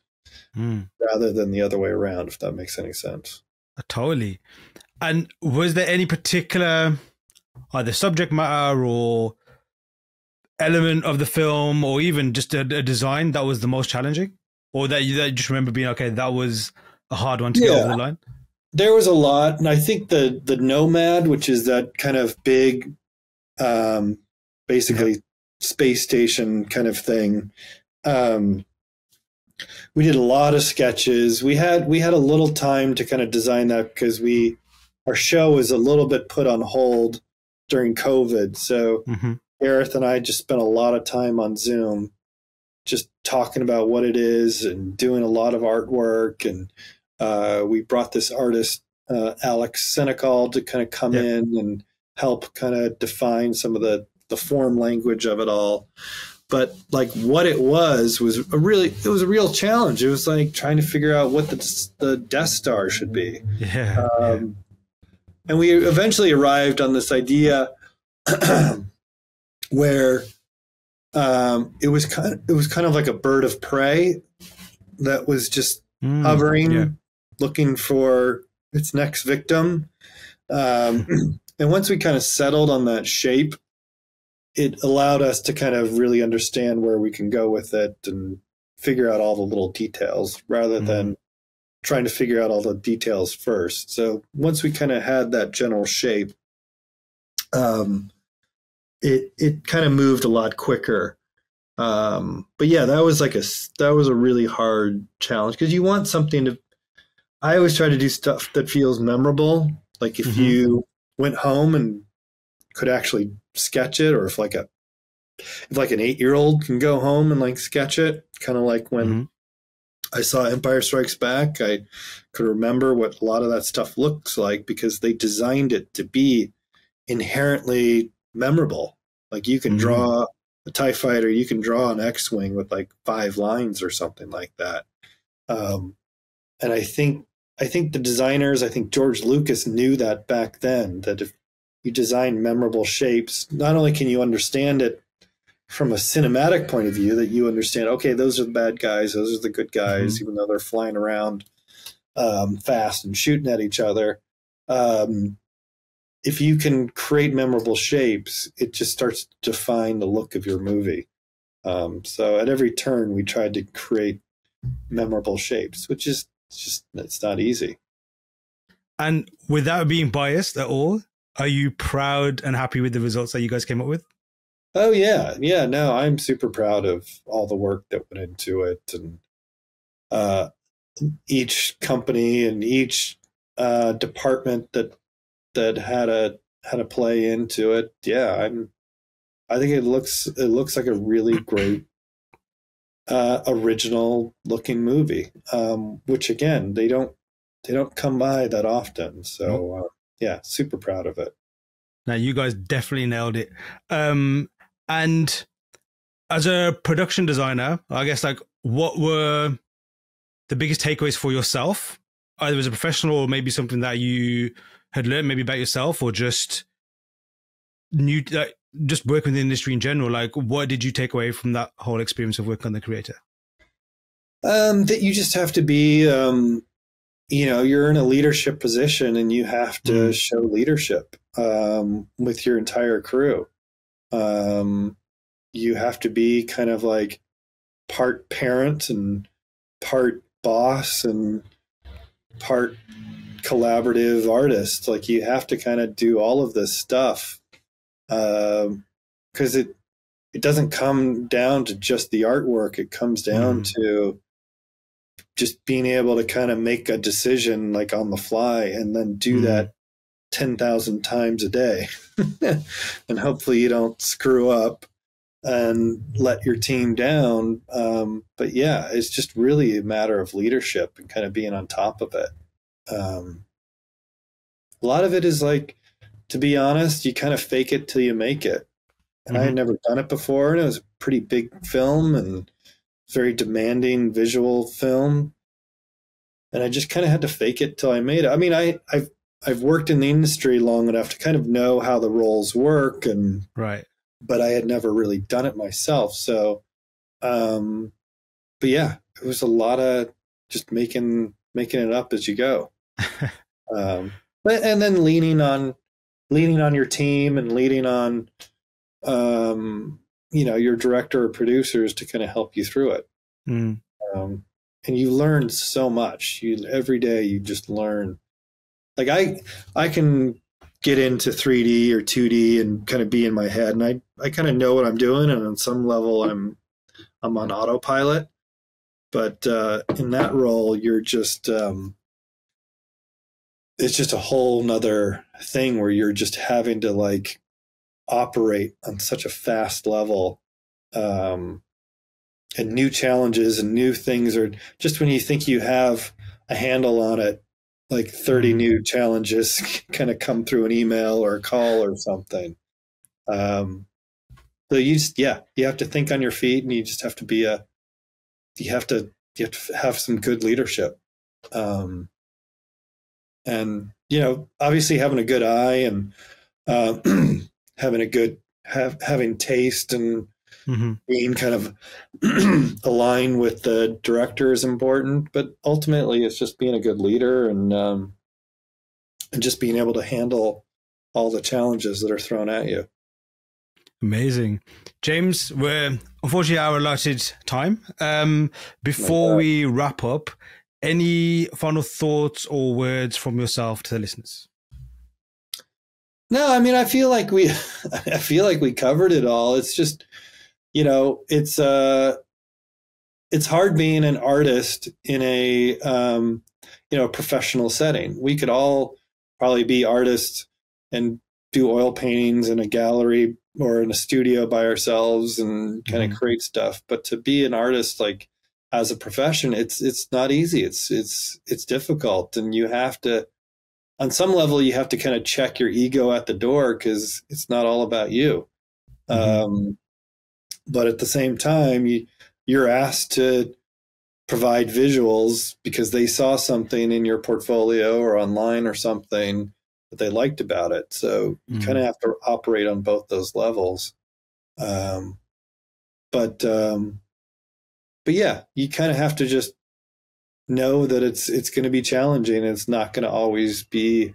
rather than the other way around, if that makes any sense. Totally. And was there any particular either subject matter or element of the film, or even just a design that was the most challenging, or that you just remember being, okay, that was a hard one to get over the line? There was a lot, and I think the Nomad, which is that kind of big, basically space station kind of thing. We did a lot of sketches. We had a little time to kind of design that, because our show was a little bit put on hold during COVID. So Gareth and I just spent a lot of time on Zoom just talking about what it is and doing a lot of artwork. And we brought this artist, Alex Senecal, to kind of come in and help kind of define some of the form language of it all. But like what it it was a real challenge. It was like trying to figure out what the Death Star should be. And we eventually arrived on this idea where it was kind of like a bird of prey that was just hovering, looking for its next victim. And once we kind of settled on that shape, it allowed us to kind of really understand where we can go with it and figure out all the little details rather than trying to figure out all the details first. So once we kind of had that general shape, it kind of moved a lot quicker. But yeah, that was a really hard challenge, because you want something to, I always try to do stuff that feels memorable. Like if you went home and could actually sketch it, or if like an 8-year-old can go home and like sketch it, kind of like when I saw Empire Strikes Back, I could remember what a lot of that stuff looks like, because they designed it to be inherently memorable. Like you can draw a TIE fighter, you can draw an X-Wing with like 5 lines or something like that. And I think the designers, I think George Lucas knew that back then, that if you design memorable shapes, not only can you understand it from a cinematic point of view, that you understand, okay, those are the bad guys, those are the good guys, even though they're flying around fast and shooting at each other. If you can create memorable shapes, it just starts to define the look of your movie. So at every turn, we tried to create memorable shapes, which is just, it's not easy. And without being biased at all, are you proud and happy with the results that you guys came up with? Oh, yeah. Yeah, no, I'm super proud of all the work that went into it. And each company and each department that had a play into it. Yeah, I think it looks like a really great original looking movie, which again, they don't come by that often. So yeah, super proud of it. Now, you guys definitely nailed it. And as a production designer, I guess, like, what were the biggest takeaways for yourself, either as a professional or maybe something that you had learned maybe about yourself, or just new, like, just working in the industry in general? Like, what did you take away from that whole experience of working on The Creator? That you just have to be, you know, you're in a leadership position and you have to show leadership with your entire crew. You have to be kind of like part parent and part boss and part collaborative artist. Like, you have to kind of do all of this stuff, because it doesn't come down to just the artwork. It comes down to just being able to kind of make a decision, like, on the fly, and then do that 10,000 times a day and hopefully you don't screw up and let your team down. But yeah, it's just really a matter of leadership and kind of being on top of it. A lot of it is, like, to be honest, you kind of fake it till you make it. And I had never done it before, and it was a pretty big film and very demanding visual film. And I just kind of had to fake it till I made it. I mean, I've worked in the industry long enough to kind of know how the roles work, and but I had never really done it myself. So, but yeah, it was a lot of just making it up as you go. And then leaning on your team and leaning on, you know, your director or producers to kind of help you through it. And you learn so much. Every day you just learn. Like, I can get into 3D or 2D and kind of be in my head, and I kind of know what I'm doing. And on some level I'm on autopilot, but, in that role, you're just, it's just a whole nother thing where you're just having to, like, operate on such a fast level. And new challenges and new things are just, when you think you have a handle on it, like 30 new challenges kind of come through an email or a call or something. So you just, yeah, you have to think on your feet, and you just have to be you have to have some good leadership. And, you know, obviously having a good eye and having a good, having taste and being kind of aligned with the director is important. But ultimately, it's just being a good leader and just being able to handle all the challenges that are thrown at you. Amazing. James, we're unfortunately our allotted time. Before we wrap up, any final thoughts or words from yourself to the listeners? No, I mean, I feel like we covered it all. It's just, you know, it's hard being an artist in a, you know, professional setting. We could all probably be artists and do oil paintings in a gallery or in a studio by ourselves and kind of create stuff. But to be an artist, like, as a profession, it's not easy. It's difficult, and you have to, on some level, you have to kind of check your ego at the door, because it's not all about you. But at the same time, you're asked to provide visuals because they saw something in your portfolio or online or something that they liked about it. So you kind of have to operate on both those levels. But yeah, you kind of have to just know that it's going to be challenging. It's not going to always be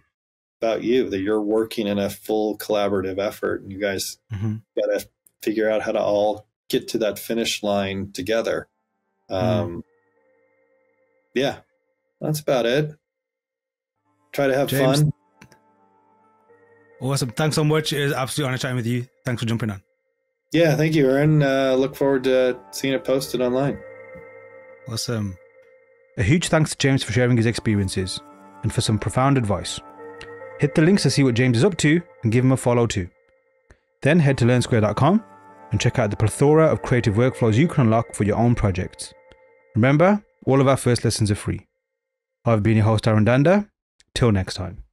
about you, that you're working in a full collaborative effort, and you guys got to figure out how to all get to that finish line together. Yeah, that's about it. Try to have fun. Awesome. Thanks so much. It was an absolute honor chatting with you. Thanks for jumping on. Yeah, thank you, Aaron. Look forward to seeing it posted online. Awesome. A huge thanks to James for sharing his experiences and for some profound advice. Hit the links to see what James is up to and give him a follow too. Then head to learnsquare.com and check out the plethora of creative workflows you can unlock for your own projects. Remember, all of our first lessons are free. I've been your host, Aaron Danda. Till next time.